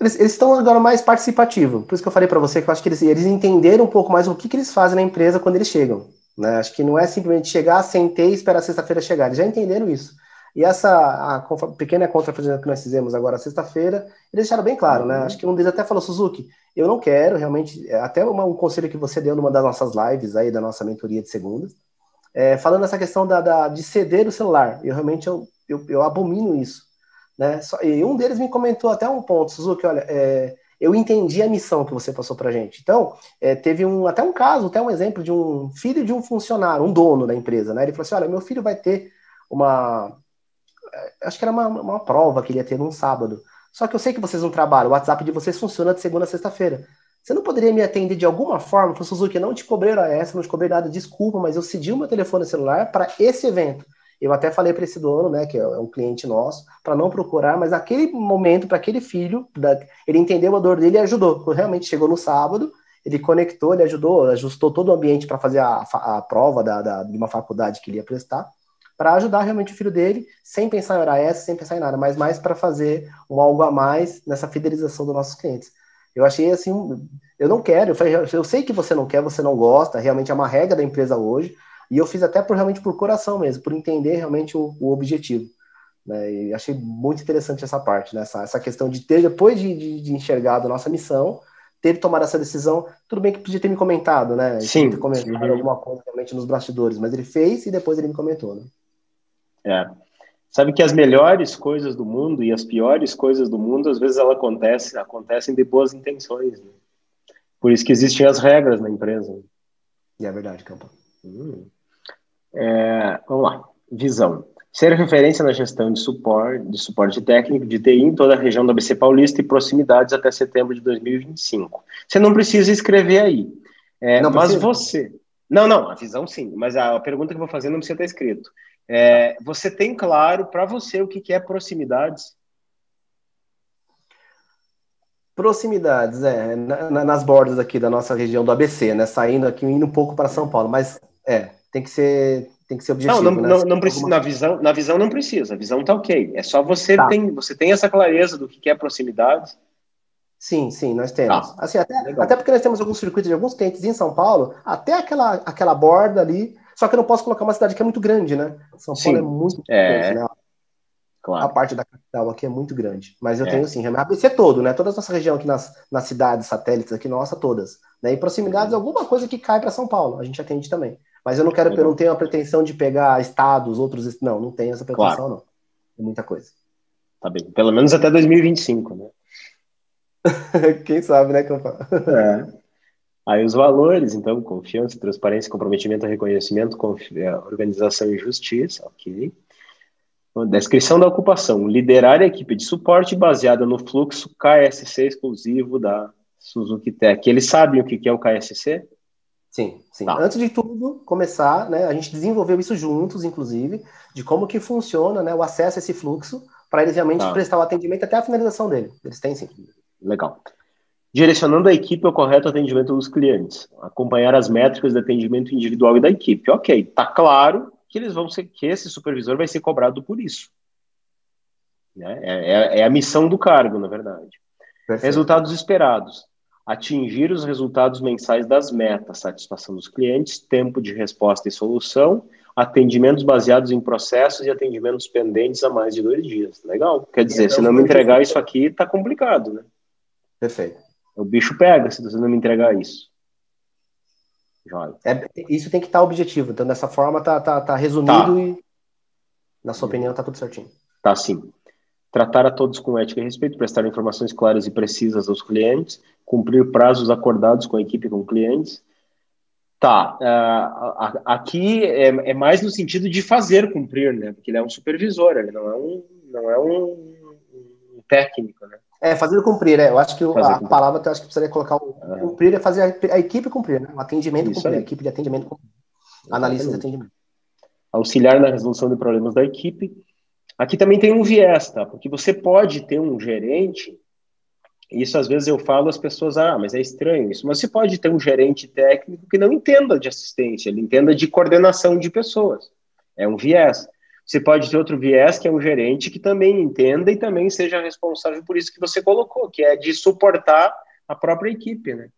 Eles, eles estão agora mais participativos. Por isso que eu falei para você que eu acho que eles, eles entenderam um pouco mais o que, que eles fazem na empresa quando eles chegam. Né? Acho que não é simplesmente chegar, sentei e esperar sexta-feira chegar. Eles já entenderam isso. E essa a, a pequena contrapartida que nós fizemos agora sexta-feira, eles deixaram bem claro. Né? Acho que um deles até falou, Suzuki, eu não quero realmente... Até uma, um conselho que você deu numa das nossas lives aí, da nossa mentoria de segundas, É, falando essa questão da, da, de ceder o celular, eu realmente eu, eu, eu abomino isso, né? Só, e um deles me comentou até um ponto, Suzuki, olha, é, eu entendi a missão que você passou pra gente. Então, é, teve um, até um caso, até um exemplo de um filho de um funcionário, um dono da empresa, né? Ele falou assim, olha, meu filho vai ter uma, acho que era uma, uma prova que ele ia ter num sábado, só que eu sei que vocês não trabalham, o WhatsApp de vocês funciona de segunda a sexta-feira. Você não poderia me atender de alguma forma? Falei, Suzuki, não te cobrei hora extra, não te cobrei nada, desculpa, mas eu cedi o meu telefone celular para esse evento. Eu até falei para esse dono, né, que é um cliente nosso, para não procurar, mas naquele momento, para aquele filho, ele entendeu a dor dele e ajudou. Realmente chegou no sábado, ele conectou, ele ajudou, ajustou todo o ambiente para fazer a, a prova da, da, de uma faculdade que ele ia prestar, para ajudar realmente o filho dele, sem pensar em hora extra, sem pensar em nada, mas mais para fazer um algo a mais nessa fidelização dos nossos clientes. Eu achei assim, eu não quero, eu, falei, eu sei que você não quer, você não gosta, realmente é uma regra da empresa hoje, e eu fiz até por, realmente por coração mesmo, por entender realmente o, o objetivo. Né? E achei muito interessante essa parte, né? essa, essa questão de ter, depois de, de, de enxergar a nossa missão, ter tomado essa decisão, tudo bem que podia ter me comentado, né? Sim. Ter comentado uhum. alguma coisa realmente nos bastidores, mas ele fez e depois ele me comentou. Né? É. Sabe que as melhores coisas do mundo e as piores coisas do mundo, às vezes, elas acontecem, acontecem de boas intenções. Né? Por isso que existem as regras na empresa. E é verdade, Campo. Hum. É, vamos lá. Visão. Ser referência na gestão de suporte, de suporte técnico de T I em toda a região da A B C Paulista e proximidades até setembro de dois mil e vinte e cinco. Você não precisa escrever aí. É, não mas precisa. você... Não, não. A visão, sim. Mas a pergunta que eu vou fazer não precisa estar escrito. É, você tem claro para você o que, que é proximidades? Proximidades, é, na, na, nas bordas aqui da nossa região do A B C, né, saindo aqui, indo um pouco para São Paulo, mas é, tem que ser, tem que ser objetivo. Não, não, né? não, não precisa, alguma... na visão, na visão não precisa, a visão tá ok, é só você, tá. tem, você tem essa clareza do que, que é proximidades? Sim, sim, nós temos. Ah, assim, até, até porque nós temos alguns circuitos de alguns clientes em São Paulo, até aquela, aquela borda ali, só que eu não posso colocar uma cidade que é muito grande, né? São Paulo sim, é muito é, grande, né? Claro. A parte da capital aqui é muito grande. Mas eu é. tenho, sim, a A B C todo, né? Toda a nossa região aqui nas, nas cidades satélites aqui, nossa, todas. Né? E proximidades, é. alguma coisa que cai para São Paulo, a gente atende também. Mas eu não quero, é. eu não tenho a pretensão de pegar estados, outros... Não, não tenho essa pretensão, claro. não. É muita coisa. Tá bem. Pelo menos até dois mil e vinte e cinco, né? Quem sabe, né, Campo? É. Aí os valores, então, confiança, transparência, comprometimento, reconhecimento, organização e justiça, ok. Descrição da ocupação, liderar a equipe de suporte baseada no fluxo K S C exclusivo da Suzuki Tech. Eles sabem o que é o K S C? Sim, sim. Tá. Antes de tudo começar, né, a gente desenvolveu isso juntos, inclusive, de como que funciona, né, o acesso a esse fluxo, para eles realmente tá. prestar o atendimento até a finalização dele. Eles têm sim. Legal. Direcionando a equipe ao correto atendimento dos clientes, acompanhar as métricas de atendimento individual e da equipe. Ok, tá claro que eles vão ser, que esse supervisor vai ser cobrado por isso. Né? É, é a missão do cargo, na verdade. Perfeito. Resultados esperados. Atingir os resultados mensais das metas, satisfação dos clientes, tempo de resposta e solução, atendimentos baseados em processos e atendimentos pendentes a mais de dois dias. Legal. Quer dizer, então, se não me entregar isso aqui, tá complicado, né? Perfeito. O bicho pega se você não me entregar isso. Joga. É, isso tem que estar objetivo. Então, dessa forma, tá, tá, tá resumido tá. E, na sua opinião, tá tudo certinho. Tá, sim. Tratar a todos com ética e respeito, prestar informações claras e precisas aos clientes, cumprir prazos acordados com a equipe e com clientes. Tá, uh, aqui é, é mais no sentido de fazer cumprir, né? Porque ele é um supervisor, ele não é um, não é um, um técnico, né? É, fazer cumprir, né? Eu acho que eu, a cumprir. palavra eu acho que precisaria colocar o é. cumprir é fazer a, a equipe cumprir, né? O atendimento Isso cumprir, aí. a equipe de atendimento cumprir, analista de atendimento. Auxiliar na resolução de problemas da equipe. Aqui também tem um viés, tá? Porque você pode ter um gerente, isso às vezes eu falo, as pessoas, ah, mas é estranho isso, mas você pode ter um gerente técnico que não entenda de assistência, ele entenda de coordenação de pessoas, é um viés. Você pode ter outro viés, que é um gerente que também entenda e também seja responsável por isso que você colocou, que é de suportar a própria equipe, né?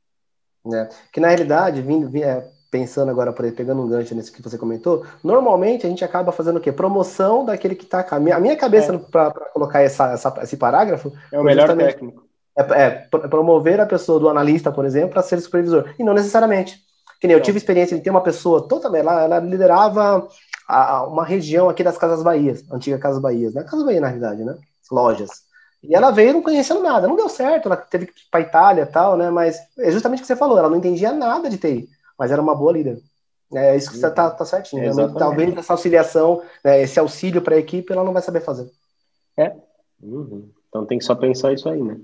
É, que na realidade, vindo... vindo pensando agora, por aí, pegando um gancho nesse que você comentou, normalmente a gente acaba fazendo o quê? Promoção daquele que está... A minha cabeça é. para colocar essa, essa, esse parágrafo... É o melhor técnico. É, é promover a pessoa do analista, por exemplo, para ser supervisor. E não necessariamente. Que nem eu é. tive experiência de ter uma pessoa totalmente... Ela, ela liderava a, a uma região aqui das Casas Bahia, antiga Casas Bahia, né? Casas Bahia, na realidade, né? Lojas. E ela veio não conhecendo nada. Não deu certo, ela teve que ir para a Itália e tal, né? Mas é justamente o que você falou, ela não entendia nada de T I. Mas era uma boa líder. É isso que você está tá certinho. É, né? Talvez essa auxiliação, né, esse auxílio para a equipe, ela não vai saber fazer. É. Uhum. Então tem que só pensar isso aí, né?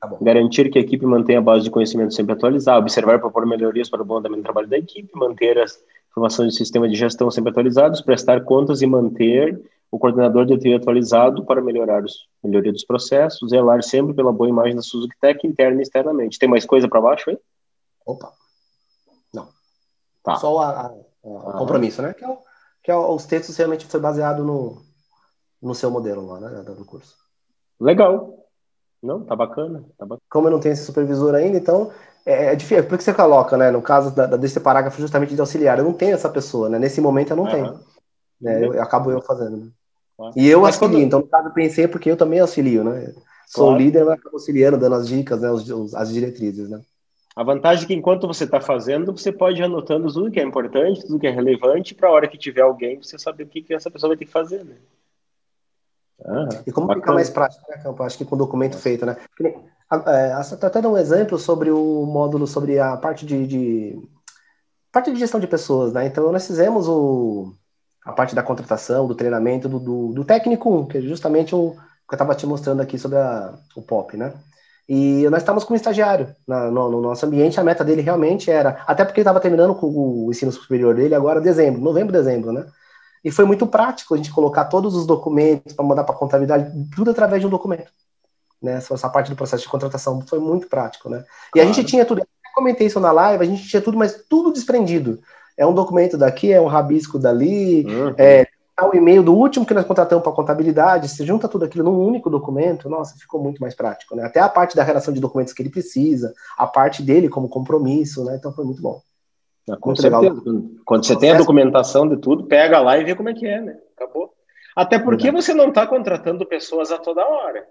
Tá bom. Garantir que a equipe mantenha a base de conhecimento sempre atualizada, observar e propor melhorias para o bom andamento do trabalho da equipe, manter as informações do sistema de gestão sempre atualizados, prestar contas e manter o coordenador de T I atualizado para melhorar os melhoria dos processos, zelar sempre pela boa imagem da Suzuki Tech interna e externamente. Tem mais coisa para baixo aí? Opa. Tá. Só o compromisso, né? Que, é o, que é o, os textos realmente foi baseado no, no seu modelo lá, né? Do curso. Legal. Não, tá bacana, tá bacana. Como eu não tenho esse supervisor ainda, então é, é difícil. Por que você coloca, né? No caso da, desse parágrafo justamente de auxiliar, eu não tenho essa pessoa, né? Nesse momento eu não uhum. tenho. Né? Eu, eu acabo eu fazendo. Né? Claro. E eu mas auxilio, quando... então no caso eu pensei porque eu também auxilio, né? Sou claro. líder, mas acabo auxiliando, dando as dicas, né? Os, os, as diretrizes, né? A vantagem é que enquanto você está fazendo, você pode ir anotando tudo que é importante, tudo que é relevante, para a hora que tiver alguém, você saber o que, que essa pessoa vai ter que fazer, né? Ah, e como bacana. Fica mais prático, né, Campo? Acho que com o documento é. feito, né? Estou até dando um exemplo sobre o módulo, sobre a parte de, de, parte de gestão de pessoas, né? Então, nós fizemos o, a parte da contratação, do treinamento, do, do, do técnico um, que é justamente o que eu estava te mostrando aqui sobre a, o P O P, né? E nós estávamos com um estagiário na, no, no nosso ambiente, a meta dele realmente era, até porque ele estava terminando com o ensino superior dele agora dezembro, novembro, dezembro, né? E foi muito prático a gente colocar todos os documentos para mandar para a contabilidade, tudo através de um documento, né? Essa parte do processo de contratação foi muito prático, né? E claro. a gente tinha tudo, eu comentei isso na live, a gente tinha tudo, mas tudo desprendido. É um documento daqui, é um rabisco dali, uhum. é... o e-mail do último que nós contratamos para contabilidade, você junta tudo aquilo num único documento, nossa, ficou muito mais prático, né? Até a parte da relação de documentos que ele precisa, a parte dele como compromisso, né? Então foi muito bom. Ah, com muito legal. Quando você tem a documentação de tudo, pega lá e vê como é que é, né? Acabou. Até porque Verdade. você não está contratando pessoas a toda hora.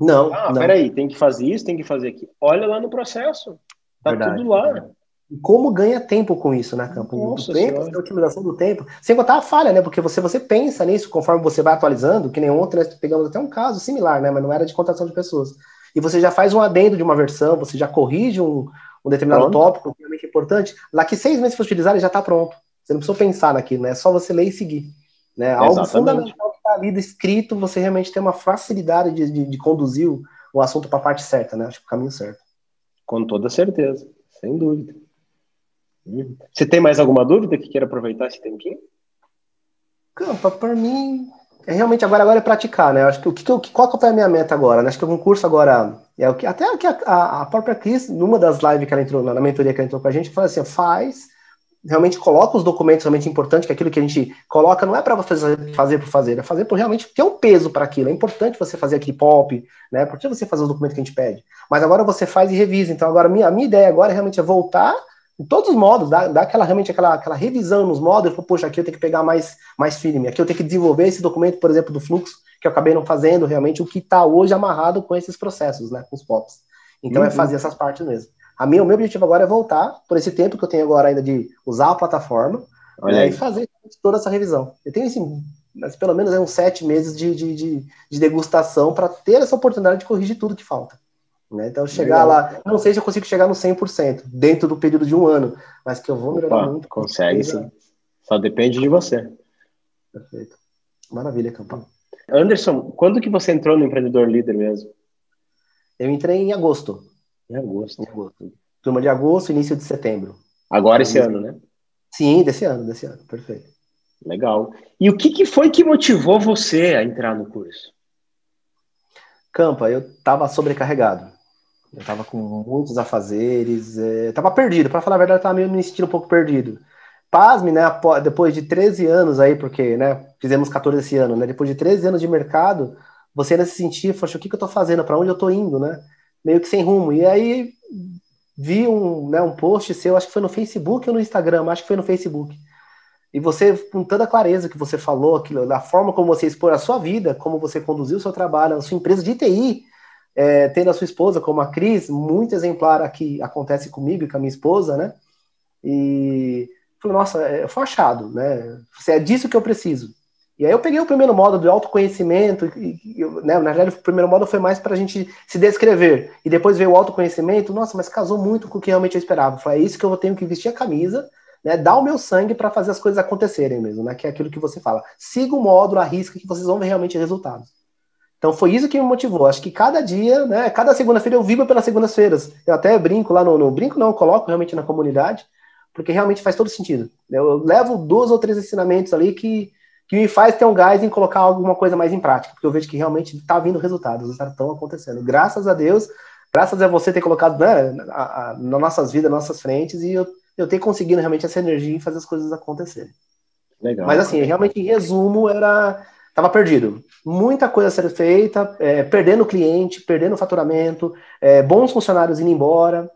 Não. Ah, não. peraí, tem que fazer isso, tem que fazer aquilo. Olha lá no processo. Tá Verdade, tudo lá, né? E como ganha tempo com isso, né, Campo? Nossa, o tempo, a otimização do tempo. Sem contar a falha, né? Porque você, você pensa nisso conforme você vai atualizando, que nem ontem nós pegamos até um caso similar, né? Mas não era de contratação de pessoas. E você já faz um adendo de uma versão, você já corrige um, um determinado pronto. tópico, que é muito importante. Lá que seis meses para utilizar, ele já está pronto. Você não precisa pensar naquilo, né? É só você ler e seguir. Né? Algo fundamental que está ali escrito, você realmente tem uma facilidade de, de, de conduzir o, o assunto para a parte certa, né? Acho que o caminho certo. Com toda certeza, sem dúvida. Você tem mais alguma dúvida que queira aproveitar esse tempinho? Campa, para mim, é realmente agora, agora é praticar, né? Acho que o que qual que é a minha meta agora? Né? Acho que um curso agora é o que até que a, a própria Cris, numa das lives que ela entrou na mentoria que ela entrou com a gente, falou assim: faz, realmente coloca os documentos realmente importantes, que aquilo que a gente coloca não é para fazer, fazer por fazer, é fazer por realmente ter um peso para aquilo. É importante você fazer aquele pop, né? Por que você fazer os documentos que a gente pede? Mas agora você faz e revisa. Então, agora a minha, a minha ideia agora é realmente é voltar em todos os modos, dar, dar aquela, realmente aquela, aquela revisão nos modos, e poxa, aqui eu tenho que pegar mais, mais firme, aqui eu tenho que desenvolver esse documento, por exemplo, do fluxo, que eu acabei não fazendo realmente, o que está hoje amarrado com esses processos, né? Com os pops. Então, uhum. é fazer essas partes mesmo. A minha, o meu objetivo agora é voltar por esse tempo que eu tenho agora ainda de usar a plataforma, né, e fazer toda essa revisão. Eu tenho, assim, mas pelo menos é uns sete meses de, de, de, de degustação para ter essa oportunidade de corrigir tudo que falta. Né? Então, chegar legal. Lá, não sei se eu consigo chegar no cem por cento dentro do período de um ano, mas que eu vou melhorar Opa, muito. Consegue sim. Só depende de você. Perfeito. Maravilha, Campão. Anderson, quando que você entrou no Empreendedor Líder mesmo? Eu entrei em agosto. Em agosto. Em agosto. Turma de agosto, início de setembro. Agora esse ano, né? Sim, desse ano, desse ano, perfeito. Legal. E o que, que foi que motivou você a entrar no curso? Campa, eu estava sobrecarregado. Eu estava com muitos afazeres, estava perdido. Para falar a verdade, eu estava me sentindo um pouco perdido. Pasme, né? Depois de treze anos aí, porque né, fizemos quatorze esse ano, né? Depois de treze anos de mercado, você ainda se sentia, poxa, o que, que eu estou fazendo? Para onde eu estou indo, né? Meio que sem rumo. E aí vi um, né, um post seu, acho que foi no Facebook ou no Instagram, acho que foi no Facebook. E você, com tanta clareza que você falou, aquilo, da forma como você expôs a sua vida, como você conduziu o seu trabalho, a sua empresa de T I, é, tendo a sua esposa como a Cris, muito exemplar aqui, acontece comigo e com a minha esposa, né? E falei, nossa, eu fui achado, né? É disso que eu preciso. E aí eu peguei o primeiro módulo de autoconhecimento, e, e, né, na verdade o primeiro módulo foi mais para a gente se descrever, e depois veio o autoconhecimento, nossa, mas casou muito com o que realmente eu esperava. Foi isso que eu tenho que vestir a camisa, né, dar o meu sangue para fazer as coisas acontecerem mesmo, né, que é aquilo que você fala. Siga o módulo, arrisca, que vocês vão ver realmente resultados. Então foi isso que me motivou. Acho que cada dia, né, cada segunda-feira eu vivo pelas segundas-feiras. Eu até brinco lá no, no brinco, não, eu coloco realmente na comunidade, porque realmente faz todo sentido. Eu, eu levo dois ou três ensinamentos ali que que me faz ter um gás em colocar alguma coisa mais em prática, porque eu vejo que realmente está vindo resultados, os resultados estão acontecendo. Graças a Deus, graças a você ter colocado né, a, a, nas nossas vidas, nas nossas frentes, e eu, eu ter conseguido realmente essa energia e fazer as coisas acontecerem. Legal. Mas assim, realmente, em resumo, era estava perdido. Muita coisa a ser feita, é, perdendo cliente, perdendo faturamento, é, bons funcionários indo embora,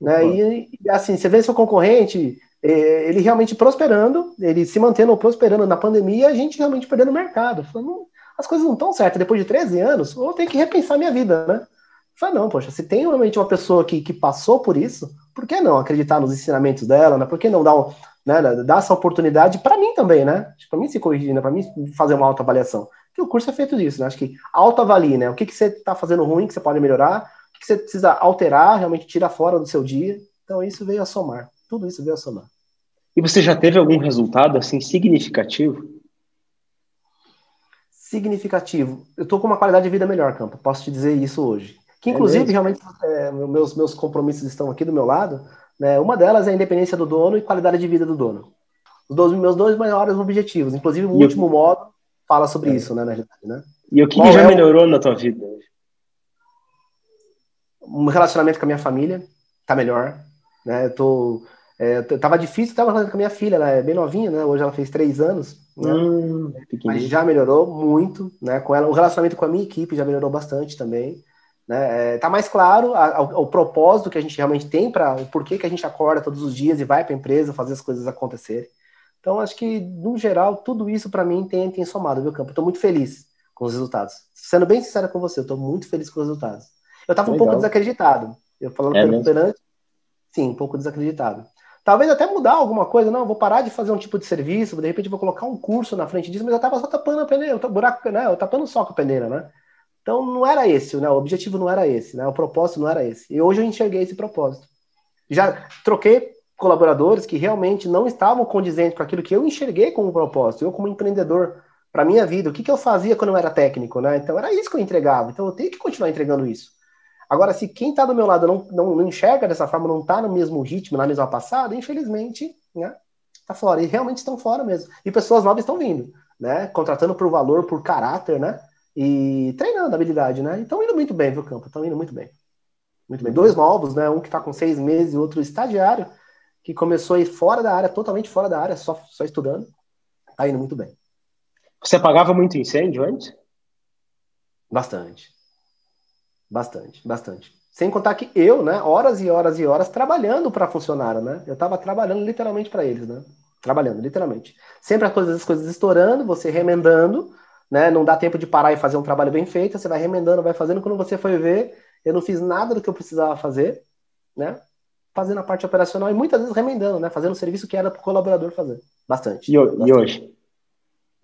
né, e, e assim, você vê seu concorrente... ele realmente prosperando, ele se mantendo prosperando na pandemia, e a gente realmente perdendo o mercado. Falando, as coisas não estão certas. Depois de treze anos, eu tenho que repensar minha vida, né? Falei, não, poxa, se tem realmente uma pessoa que, que passou por isso, por que não acreditar nos ensinamentos dela, né? Por que não dar, um, né, dar essa oportunidade para mim também, né? Para mim se corrigir, né? Para mim fazer uma autoavaliação. Porque o curso é feito disso, né? Acho que autoavalie, né? O que, que você está fazendo ruim, que você pode melhorar, o que, que você precisa alterar, realmente tirar fora do seu dia. Então isso veio a somar. Tudo isso veio a somar. E você já teve algum resultado, assim, significativo? Significativo. Eu estou com uma qualidade de vida melhor, Campo. Posso te dizer isso hoje. Que, inclusive, é realmente, é, meus, meus compromissos estão aqui do meu lado. Né? Uma delas é a independência do dono e qualidade de vida do dono. Os dois, meus dois maiores objetivos. Inclusive, o e último eu... módulo fala sobre é. isso, né, na realidade, né? E o que, que já é melhorou o... na tua vida? Um relacionamento com a minha família está melhor. Né, eu tô, é, tava difícil, tava falando com a minha filha, ela é bem novinha, né, hoje ela fez três anos, né, hum, mas já melhorou muito, né, com ela, o relacionamento com a minha equipe já melhorou bastante também, né, é, tá mais claro a, a, o propósito que a gente realmente tem, para o porquê que a gente acorda todos os dias e vai para a empresa fazer as coisas acontecerem. Então acho que, no geral, tudo isso para mim tem, tem somado, viu, Campo? Eu tô muito feliz com os resultados, sendo bem sincero com você, eu tô muito feliz com os resultados. Eu tava Legal. um pouco desacreditado, eu falando é pelo perante, sim, um pouco desacreditado. Talvez até mudar alguma coisa, não, vou parar de fazer um tipo de serviço, de repente vou colocar um curso na frente disso, mas eu tava só tapando a peneira, buraco, né? Eu tapando só com a peneira, né? Então não era esse, né? O objetivo não era esse, né? O propósito não era esse. E hoje eu enxerguei esse propósito. Já troquei colaboradores que realmente não estavam condizentes com aquilo que eu enxerguei como propósito, eu como empreendedor, para minha vida, o que, que eu fazia quando eu era técnico, né? Então era isso que eu entregava, então eu tenho que continuar entregando isso. Agora, se quem está do meu lado não, não, não enxerga dessa forma, não está no mesmo ritmo, na mesma passada, infelizmente, né, tá fora. E realmente estão fora mesmo. E pessoas novas estão vindo, né? Contratando por valor, por caráter, né? E treinando habilidade, né? Então indo muito bem, viu, Campo? Estão indo muito bem. Muito bem. Dois novos, né? Um que está com seis meses e outro estagiário, que começou a ir fora da área, totalmente fora da área, só, só estudando, tá indo muito bem. Você apagava muito incêndio antes? Bastante. Bastante, bastante. Sem contar que eu, né, horas e horas e horas trabalhando para funcionário, né? Eu tava trabalhando literalmente para eles, né? Trabalhando, literalmente. Sempre as coisas, as coisas estourando, você remendando, né? Não dá tempo de parar e fazer um trabalho bem feito, você vai remendando, vai fazendo. Quando você foi ver, eu não fiz nada do que eu precisava fazer, né? Fazendo a parte operacional e muitas vezes remendando, né? Fazendo o serviço que era pro colaborador fazer. Bastante. E, bastante. E hoje?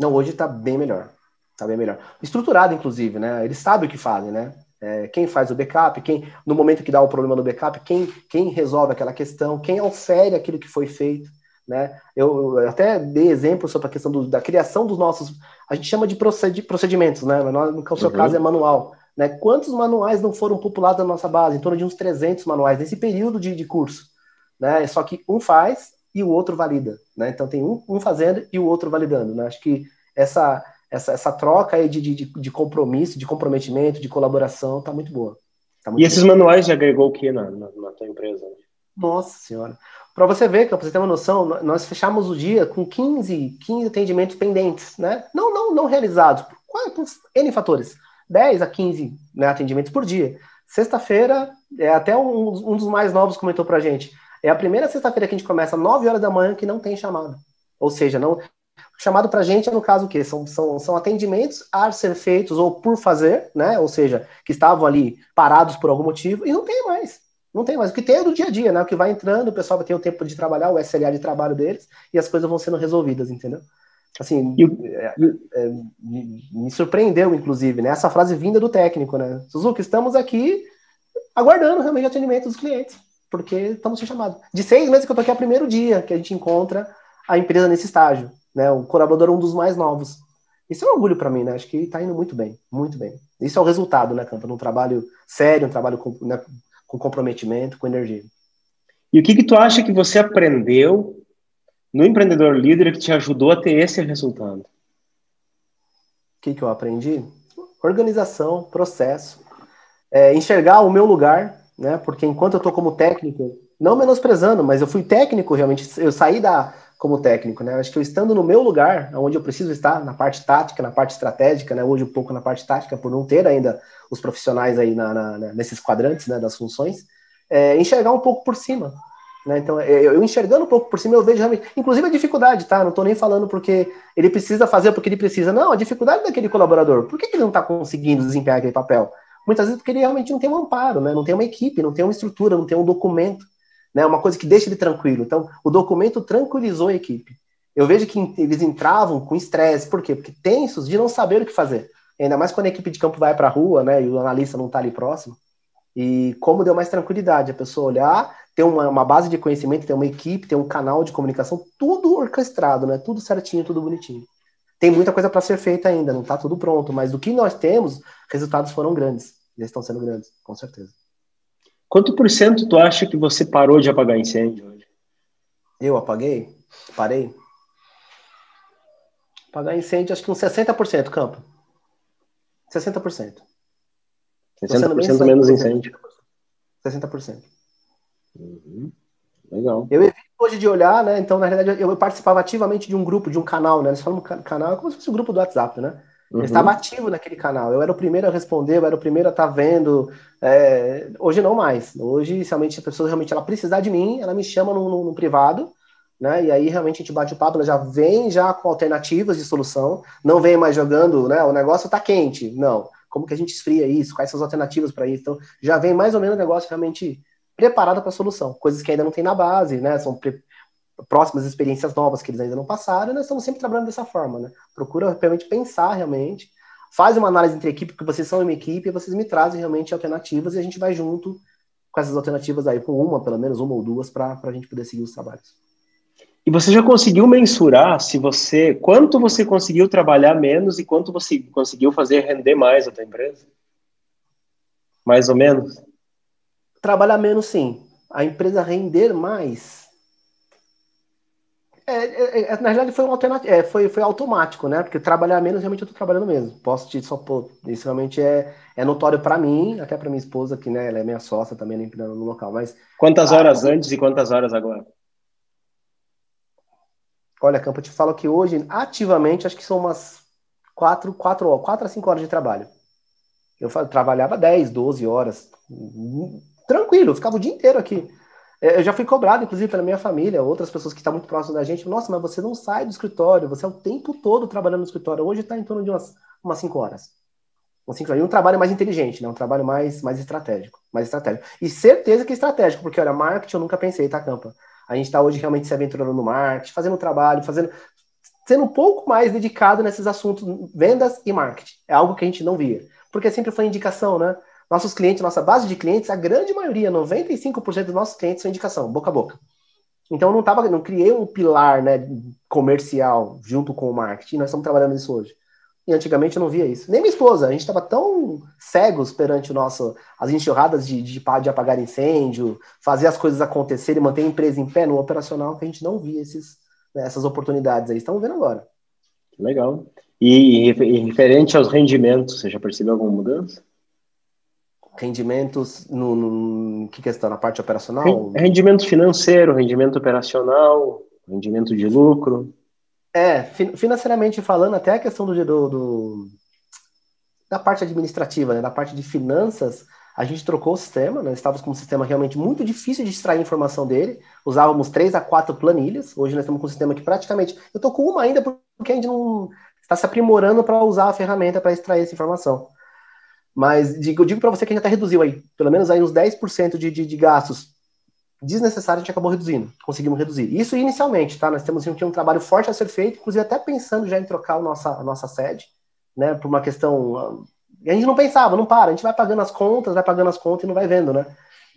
Não, hoje tá bem melhor. Tá bem melhor. Estruturado, inclusive, né? Eles sabem o que fazem, né? É, quem faz o backup, quem, no momento que dá o problema no backup, quem, quem resolve aquela questão, quem ofere aquilo que foi feito, né? Eu, eu até dei exemplo sobre a questão do, da criação dos nossos... A gente chama de procedi, procedimentos, né? No seu uhum. caso é manual. Né? Quantos manuais não foram populados na nossa base? Em torno de uns trezentos manuais nesse período de, de curso. Né? Só que um faz e o outro valida. Né? Então tem um, um fazendo e o outro validando. Né? Acho que essa... Essa, essa troca aí de, de, de compromisso, de comprometimento, de colaboração, tá muito boa. Tá muito e esses boa. Manuais já agregou o que na, na, na tua empresa? Nossa senhora. Para você ver, Campos, você tem uma noção, nós fechamos o dia com quinze, quinze atendimentos pendentes, né? Não, não, não realizados, por, por N fatores. dez a quinze, né, atendimentos por dia. Sexta-feira, é, até um, um dos mais novos comentou pra gente, é a primeira sexta-feira que a gente começa às nove horas da manhã que não tem chamada. Ou seja, não... Chamado para a gente é, no caso, o quê? São, são, são atendimentos a ser feitos ou por fazer, né? Ou seja, que estavam ali parados por algum motivo e não tem mais. Não tem mais. O que tem é do dia a dia, né? O que vai entrando, o pessoal vai ter o tempo de trabalhar, o S L A de trabalho deles e as coisas vão sendo resolvidas, entendeu? Assim, eu, é, é, me, me surpreendeu, inclusive, né? Essa frase vinda do técnico, né? Suzuki, estamos aqui aguardando realmente o atendimento dos clientes, porque estamos sem chamado. De seis meses que eu tô aqui é o primeiro dia que a gente encontra a empresa nesse estágio. Né, o colaborador é um dos mais novos. Isso é um orgulho para mim, né? Acho que está indo muito bem, muito bem. Isso é o resultado, né, Campo? Um trabalho sério, um trabalho com, né, com comprometimento, com energia. E o que que tu acha que você aprendeu no Empreendedor Líder que te ajudou a ter esse resultado? O que que eu aprendi? Organização, processo, é, enxergar o meu lugar, né? Porque enquanto eu estou como técnico, não menosprezando, mas eu fui técnico realmente, eu saí da... como técnico, né? Acho que eu estando no meu lugar, onde eu preciso estar, na parte tática, na parte estratégica, né? Hoje um pouco na parte tática, por não ter ainda os profissionais aí na, na, na, nesses quadrantes, né, das funções, é, enxergar um pouco por cima, né? Então, eu, eu enxergando um pouco por cima, eu vejo realmente, inclusive a dificuldade, tá? Não tô nem falando porque ele precisa fazer porque ele precisa, não, a dificuldade daquele colaborador, por que que ele não tá conseguindo desempenhar aquele papel? Muitas vezes porque ele realmente não tem um amparo, né? Não tem uma equipe, não tem uma estrutura, não tem um documento, né, uma coisa que deixa ele tranquilo. Então, o documento tranquilizou a equipe. Eu vejo que eles entravam com estresse. Por quê? Porque tensos de não saber o que fazer. Ainda mais quando a equipe de campo vai para a rua, né, e o analista não está ali próximo. E como deu mais tranquilidade a pessoa olhar, ter uma, uma base de conhecimento, ter uma equipe, ter um canal de comunicação, tudo orquestrado, né, tudo certinho, tudo bonitinho. Tem muita coisa para ser feita ainda, não está tudo pronto, mas do que nós temos, resultados foram grandes. Eles estão sendo grandes, com certeza. Quanto por cento tu acha que você parou de apagar incêndio hoje? Eu apaguei? Parei? Apagar incêndio, acho que uns sessenta por cento, Campo. sessenta por cento. sessenta por cento menos incêndio. sessenta por cento. Uhum. Legal. Eu evito hoje de olhar, né? Então, na realidade, eu participava ativamente de um grupo, de um canal, né? Eles falam canal, é como se fosse um grupo do WhatsApp, né? Uhum. Eu estava ativo naquele canal, eu era o primeiro a responder, eu era o primeiro a estar vendo, é, hoje não mais, hoje realmente a pessoa realmente ela precisar de mim, ela me chama no, no, no privado, né, e aí realmente a gente bate o papo, ela já vem já com alternativas de solução, não vem mais jogando, né, o negócio tá quente, não, como que a gente esfria isso, quais são as alternativas para isso, então já vem mais ou menos o negócio realmente preparado para a solução, coisas que ainda não tem na base, né, são pre- próximas experiências novas que eles ainda não passaram, e nós estamos sempre trabalhando dessa forma, né? Procura realmente pensar realmente, faz uma análise entre equipe, porque vocês são uma equipe, e vocês me trazem realmente alternativas, e a gente vai junto com essas alternativas aí, com uma, pelo menos uma ou duas, para a gente poder seguir os trabalhos. E você já conseguiu mensurar se você, quanto você conseguiu trabalhar menos e quanto você conseguiu fazer render mais a tua empresa? Mais ou menos? Trabalhar menos, sim. A empresa render mais. É, é, é, na realidade foi, é, foi, foi automático, né? Porque trabalhar menos, realmente eu tô trabalhando mesmo. Posso te só pôr. Isso realmente é, é notório para mim, até para minha esposa, que, né, ela é minha sócia também no local. Mas quantas horas a... antes e quantas horas agora? Olha, Campo, eu te falo que hoje, ativamente, acho que são umas quatro, quatro, quatro a cinco horas de trabalho. Eu trabalhava dez, doze horas, tranquilo, eu ficava o dia inteiro aqui. Eu já fui cobrado, inclusive, pela minha família, outras pessoas que estão muito próximas da gente. Nossa, mas você não sai do escritório, você é o tempo todo trabalhando no escritório. Hoje está em torno de umas, umas cinco horas. Umas cinco horas. E um trabalho mais inteligente, né? Um trabalho mais, mais estratégico. Mais estratégico. E certeza que é estratégico, porque, olha, marketing eu nunca pensei, tá, Campa? A gente está hoje realmente se aventurando no marketing, fazendo um trabalho, fazendo, sendo um pouco mais dedicado nesses assuntos, vendas e marketing. É algo que a gente não via. Porque sempre foi indicação, né? Nossos clientes, nossa base de clientes, a grande maioria, noventa e cinco por cento dos nossos clientes são indicação, boca a boca. Então, eu não, tava, não criei um pilar, né, comercial junto com o marketing. Nós estamos trabalhando isso hoje. E antigamente eu não via isso. Nem minha esposa. A gente estava tão cegos perante o nosso, as enxurradas de, de, de apagar incêndio, fazer as coisas acontecerem, manter a empresa em pé no operacional, que a gente não via esses, né, essas oportunidades aí. Estamos vendo agora. Legal. E, e referente aos rendimentos, você já percebeu alguma mudança? Rendimentos, no, no que questão? Na parte operacional? Rendimento financeiro, rendimento operacional, rendimento de lucro. É, fin- financeiramente falando, até a questão do, do, do da parte administrativa, né, da parte de finanças, a gente trocou o sistema, nós estávamos com um sistema realmente muito difícil de extrair informação dele, usávamos três a quatro planilhas, hoje nós estamos com um sistema que praticamente, eu estou com uma ainda porque a gente não está se aprimorando para usar a ferramenta para extrair essa informação. Mas digo, digo para você que a gente até reduziu aí, pelo menos aí uns dez por cento de, de, de gastos desnecessários a gente acabou reduzindo, conseguimos reduzir. Isso inicialmente, tá? Nós temos um, um trabalho forte a ser feito, inclusive até pensando já em trocar a nossa, a nossa sede, né? Por uma questão... A gente não pensava, não para, a gente vai pagando as contas, vai pagando as contas e não vai vendo, né?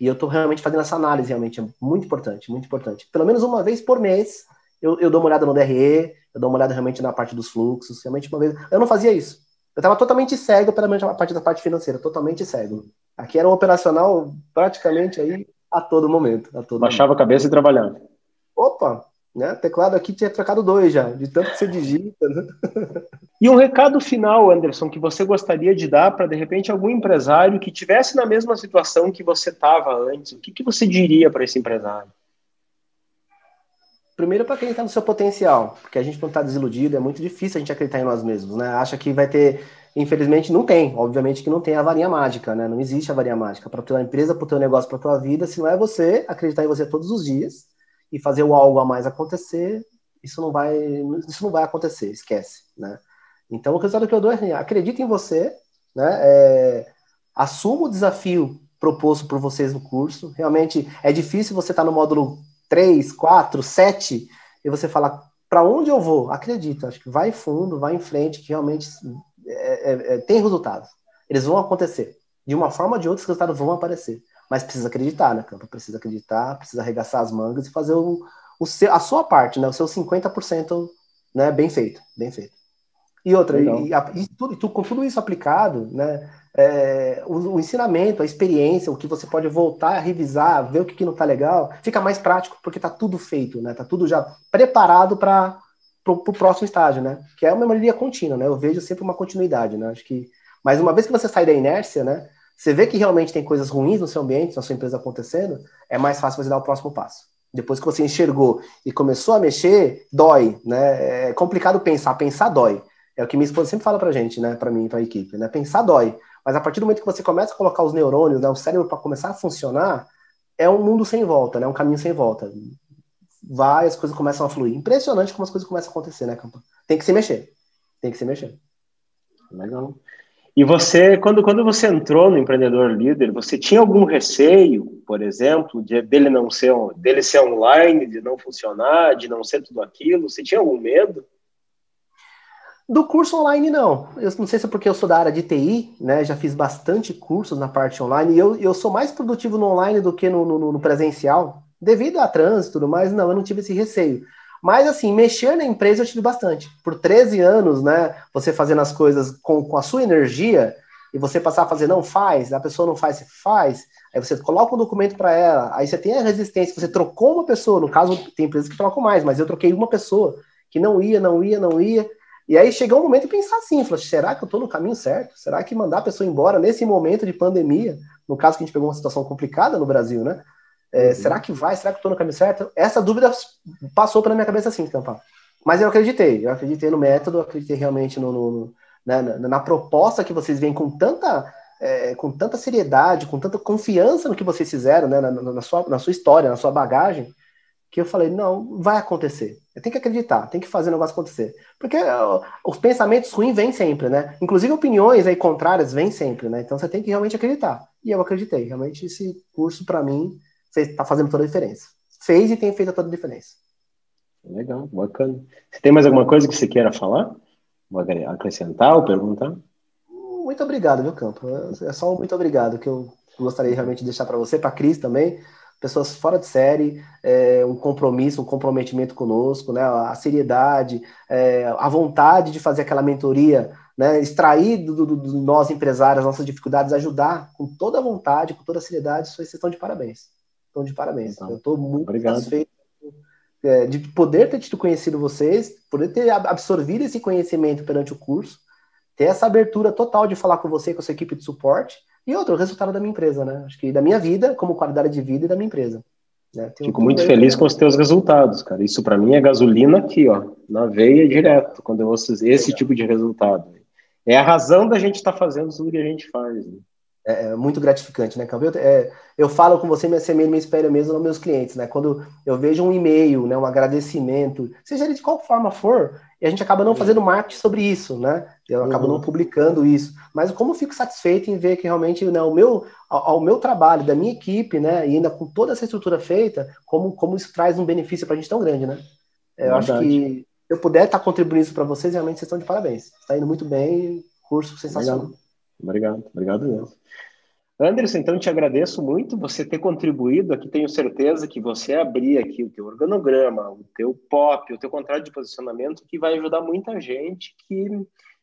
E eu tô realmente fazendo essa análise, realmente, é muito importante, muito importante. Pelo menos uma vez por mês, eu, eu dou uma olhada no D R E, eu dou uma olhada realmente na parte dos fluxos, realmente uma vez... Eu não fazia isso. Eu estava totalmente cego, pelo menos a partir da parte financeira, totalmente cego. Aqui era um operacional praticamente aí a todo momento. A todo Baixava momento. A cabeça e trabalhava. Opa, né? Teclado aqui tinha trocado dois já, de tanto que você digita. Né? E um recado final, Anderson, que você gostaria de dar para, de repente, algum empresário que estivesse na mesma situação que você estava antes, o que, que você diria para esse empresário? Primeiro, para acreditar no seu potencial, porque a gente não está desiludido, é muito difícil a gente acreditar em nós mesmos, né? Acha que vai ter, infelizmente não tem, obviamente que não tem a varinha mágica, né? Não existe a varinha mágica para a tua empresa, para o teu negócio, para a tua vida, se não é você acreditar em você todos os dias e fazer o algo a mais acontecer, isso não vai, isso não vai acontecer, esquece, né? Então, o resultado que eu dou é, acredita em você, né? É, assuma o desafio proposto por vocês no curso, realmente é difícil você estar tá no módulo três, quatro, sete, e você fala, para onde eu vou? Acredita, acho que vai fundo, vai em frente, que realmente é, é, é, tem resultados. Eles vão acontecer. De uma forma ou de outra, os resultados vão aparecer. Mas precisa acreditar, né, Campo? Precisa acreditar, precisa arregaçar as mangas e fazer o, o seu, a sua parte, né? O seu cinquenta por cento, né, bem feito, bem feito. E outra, então, e, e, e tudo, tu, com tudo isso aplicado, né, é, o, o ensinamento, a experiência, o que você pode voltar a revisar, ver o que, que não está legal, fica mais prático, porque está tudo feito, né? Está tudo já preparado para o próximo estágio, né? Que é uma melhoria contínua, né? Eu vejo sempre uma continuidade, né? Acho que, mas uma vez que você sai da inércia, né? Você vê que realmente tem coisas ruins no seu ambiente, na sua empresa acontecendo, é mais fácil você dar o próximo passo. Depois que você enxergou e começou a mexer, dói, né? É complicado pensar, pensar dói. É o que minha esposa sempre fala pra gente, né? Pra mim, pra equipe, né? Pensar dói. Mas a partir do momento que você começa a colocar os neurônios, né? O cérebro para começar a funcionar, é um mundo sem volta, né? Um caminho sem volta. Vai, as coisas começam a fluir. Impressionante como as coisas começam a acontecer, né, Campo? Tem que se mexer. Tem que se mexer. Legal. E você, quando, quando você entrou no Empreendedor Líder, você tinha algum receio, por exemplo, de, dele não ser, dele ser online, de não funcionar, de não ser tudo aquilo? Você tinha algum medo? Do curso online, não. Eu não sei se é porque eu sou da área de T I, né? Já fiz bastante cursos na parte online. E eu, eu sou mais produtivo no online do que no, no, no presencial. Devido a trânsito e tudo mais, não, eu não tive esse receio. Mas, assim, mexer na empresa eu tive bastante. Por treze anos, né? Você fazendo as coisas com, com a sua energia e você passar a fazer, não faz, a pessoa não faz, você faz. Aí você coloca um documento para ela, aí você tem a resistência, você trocou uma pessoa. No caso, tem empresas que trocam mais, mas eu troquei uma pessoa que não ia, não ia, não ia. E aí chegou um momento de pensar assim, falou, será que eu estou no caminho certo? Será que mandar a pessoa embora nesse momento de pandemia, no caso que a gente pegou uma situação complicada no Brasil, né? É, uhum. Será que vai? Será que eu estou no caminho certo? Essa dúvida passou pela minha cabeça assim, Campa. Mas eu acreditei, eu acreditei no método, eu acreditei realmente no, no, na, na, na proposta que vocês vêm com tanta, é, com tanta seriedade, com tanta confiança no que vocês fizeram, né, na, na, sua, na sua história, na sua bagagem, que eu falei, não, vai acontecer. Eu tenho que acreditar, tem que fazer o negócio acontecer. Porque ó, os pensamentos ruins vêm sempre, né? Inclusive opiniões aí contrárias vêm sempre, né? Então você tem que realmente acreditar. E eu acreditei, realmente esse curso, para mim, está fazendo toda a diferença. Fez e tem feito toda a diferença. Legal, bacana. Você tem mais alguma coisa que você queira falar? Acrescentar ou perguntar? Muito obrigado, viu, Campo? É só um muito obrigado que eu gostaria realmente de deixar para você, para a Cris também. Pessoas fora de série, é, um compromisso, um comprometimento conosco, né? A seriedade, é, a vontade de fazer aquela mentoria, né? Extrair do, do, do nós, empresários, as nossas dificuldades, ajudar com toda a vontade, com toda a seriedade. Vocês estão de parabéns. Estão de parabéns. Então, eu estou muito obrigado. satisfeito é, de poder ter te conhecido vocês, poder ter absorvido esse conhecimento perante o curso, ter essa abertura total de falar com você, com a sua equipe de suporte, e outro, o resultado da minha empresa, né? Acho que da minha vida, como qualidade de vida e da minha empresa. Né? Fico muito feliz com os teus resultados, cara. Isso para mim é gasolina aqui, ó, na veia direto, quando eu ouço esse tipo de resultado. É a razão da gente estar tá fazendo tudo que a gente faz. Né? É, é muito gratificante, né, Camilo? É, eu falo com você, minha semelha, minha espelha mesmo nos meus clientes, né? Quando eu vejo um e-mail, né, um agradecimento, seja ele de qual forma for, e a gente acaba não fazendo marketing sobre isso, né? Eu acabo uhum. não publicando isso. Mas como eu fico satisfeito em ver que realmente, né, o meu, ao, ao meu trabalho, da minha equipe, né? E ainda com toda essa estrutura feita, como, como isso traz um benefício pra gente tão grande, né? Eu Verdade. acho que se eu puder estar tá contribuindo isso pra vocês, realmente vocês estão de parabéns. Está indo muito bem, curso sensacional. Obrigado, obrigado, obrigado mesmo. Anderson, então te agradeço muito você ter contribuído aqui, tenho certeza que você abrir aqui o teu organograma, o teu P O P, o teu contrato de posicionamento, que vai ajudar muita gente que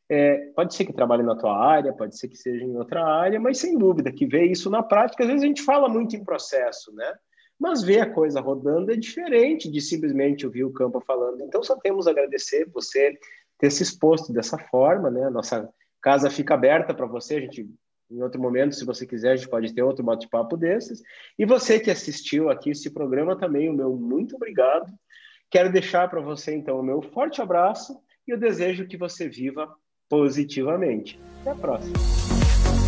é, pode ser que trabalhe na tua área, pode ser que seja em outra área, mas sem dúvida que vê isso na prática. Às vezes a gente fala muito em processo, né? Mas ver a coisa rodando é diferente de simplesmente ouvir o Campo falando. Então só temos a agradecer você ter se exposto dessa forma, né? Nossa casa fica aberta para você, a gente... Em outro momento, se você quiser, a gente pode ter outro bate-papo desses. E você que assistiu aqui esse programa também, o meu muito obrigado. Quero deixar para você, então, o meu forte abraço e eu desejo que você viva positivamente. Até a próxima.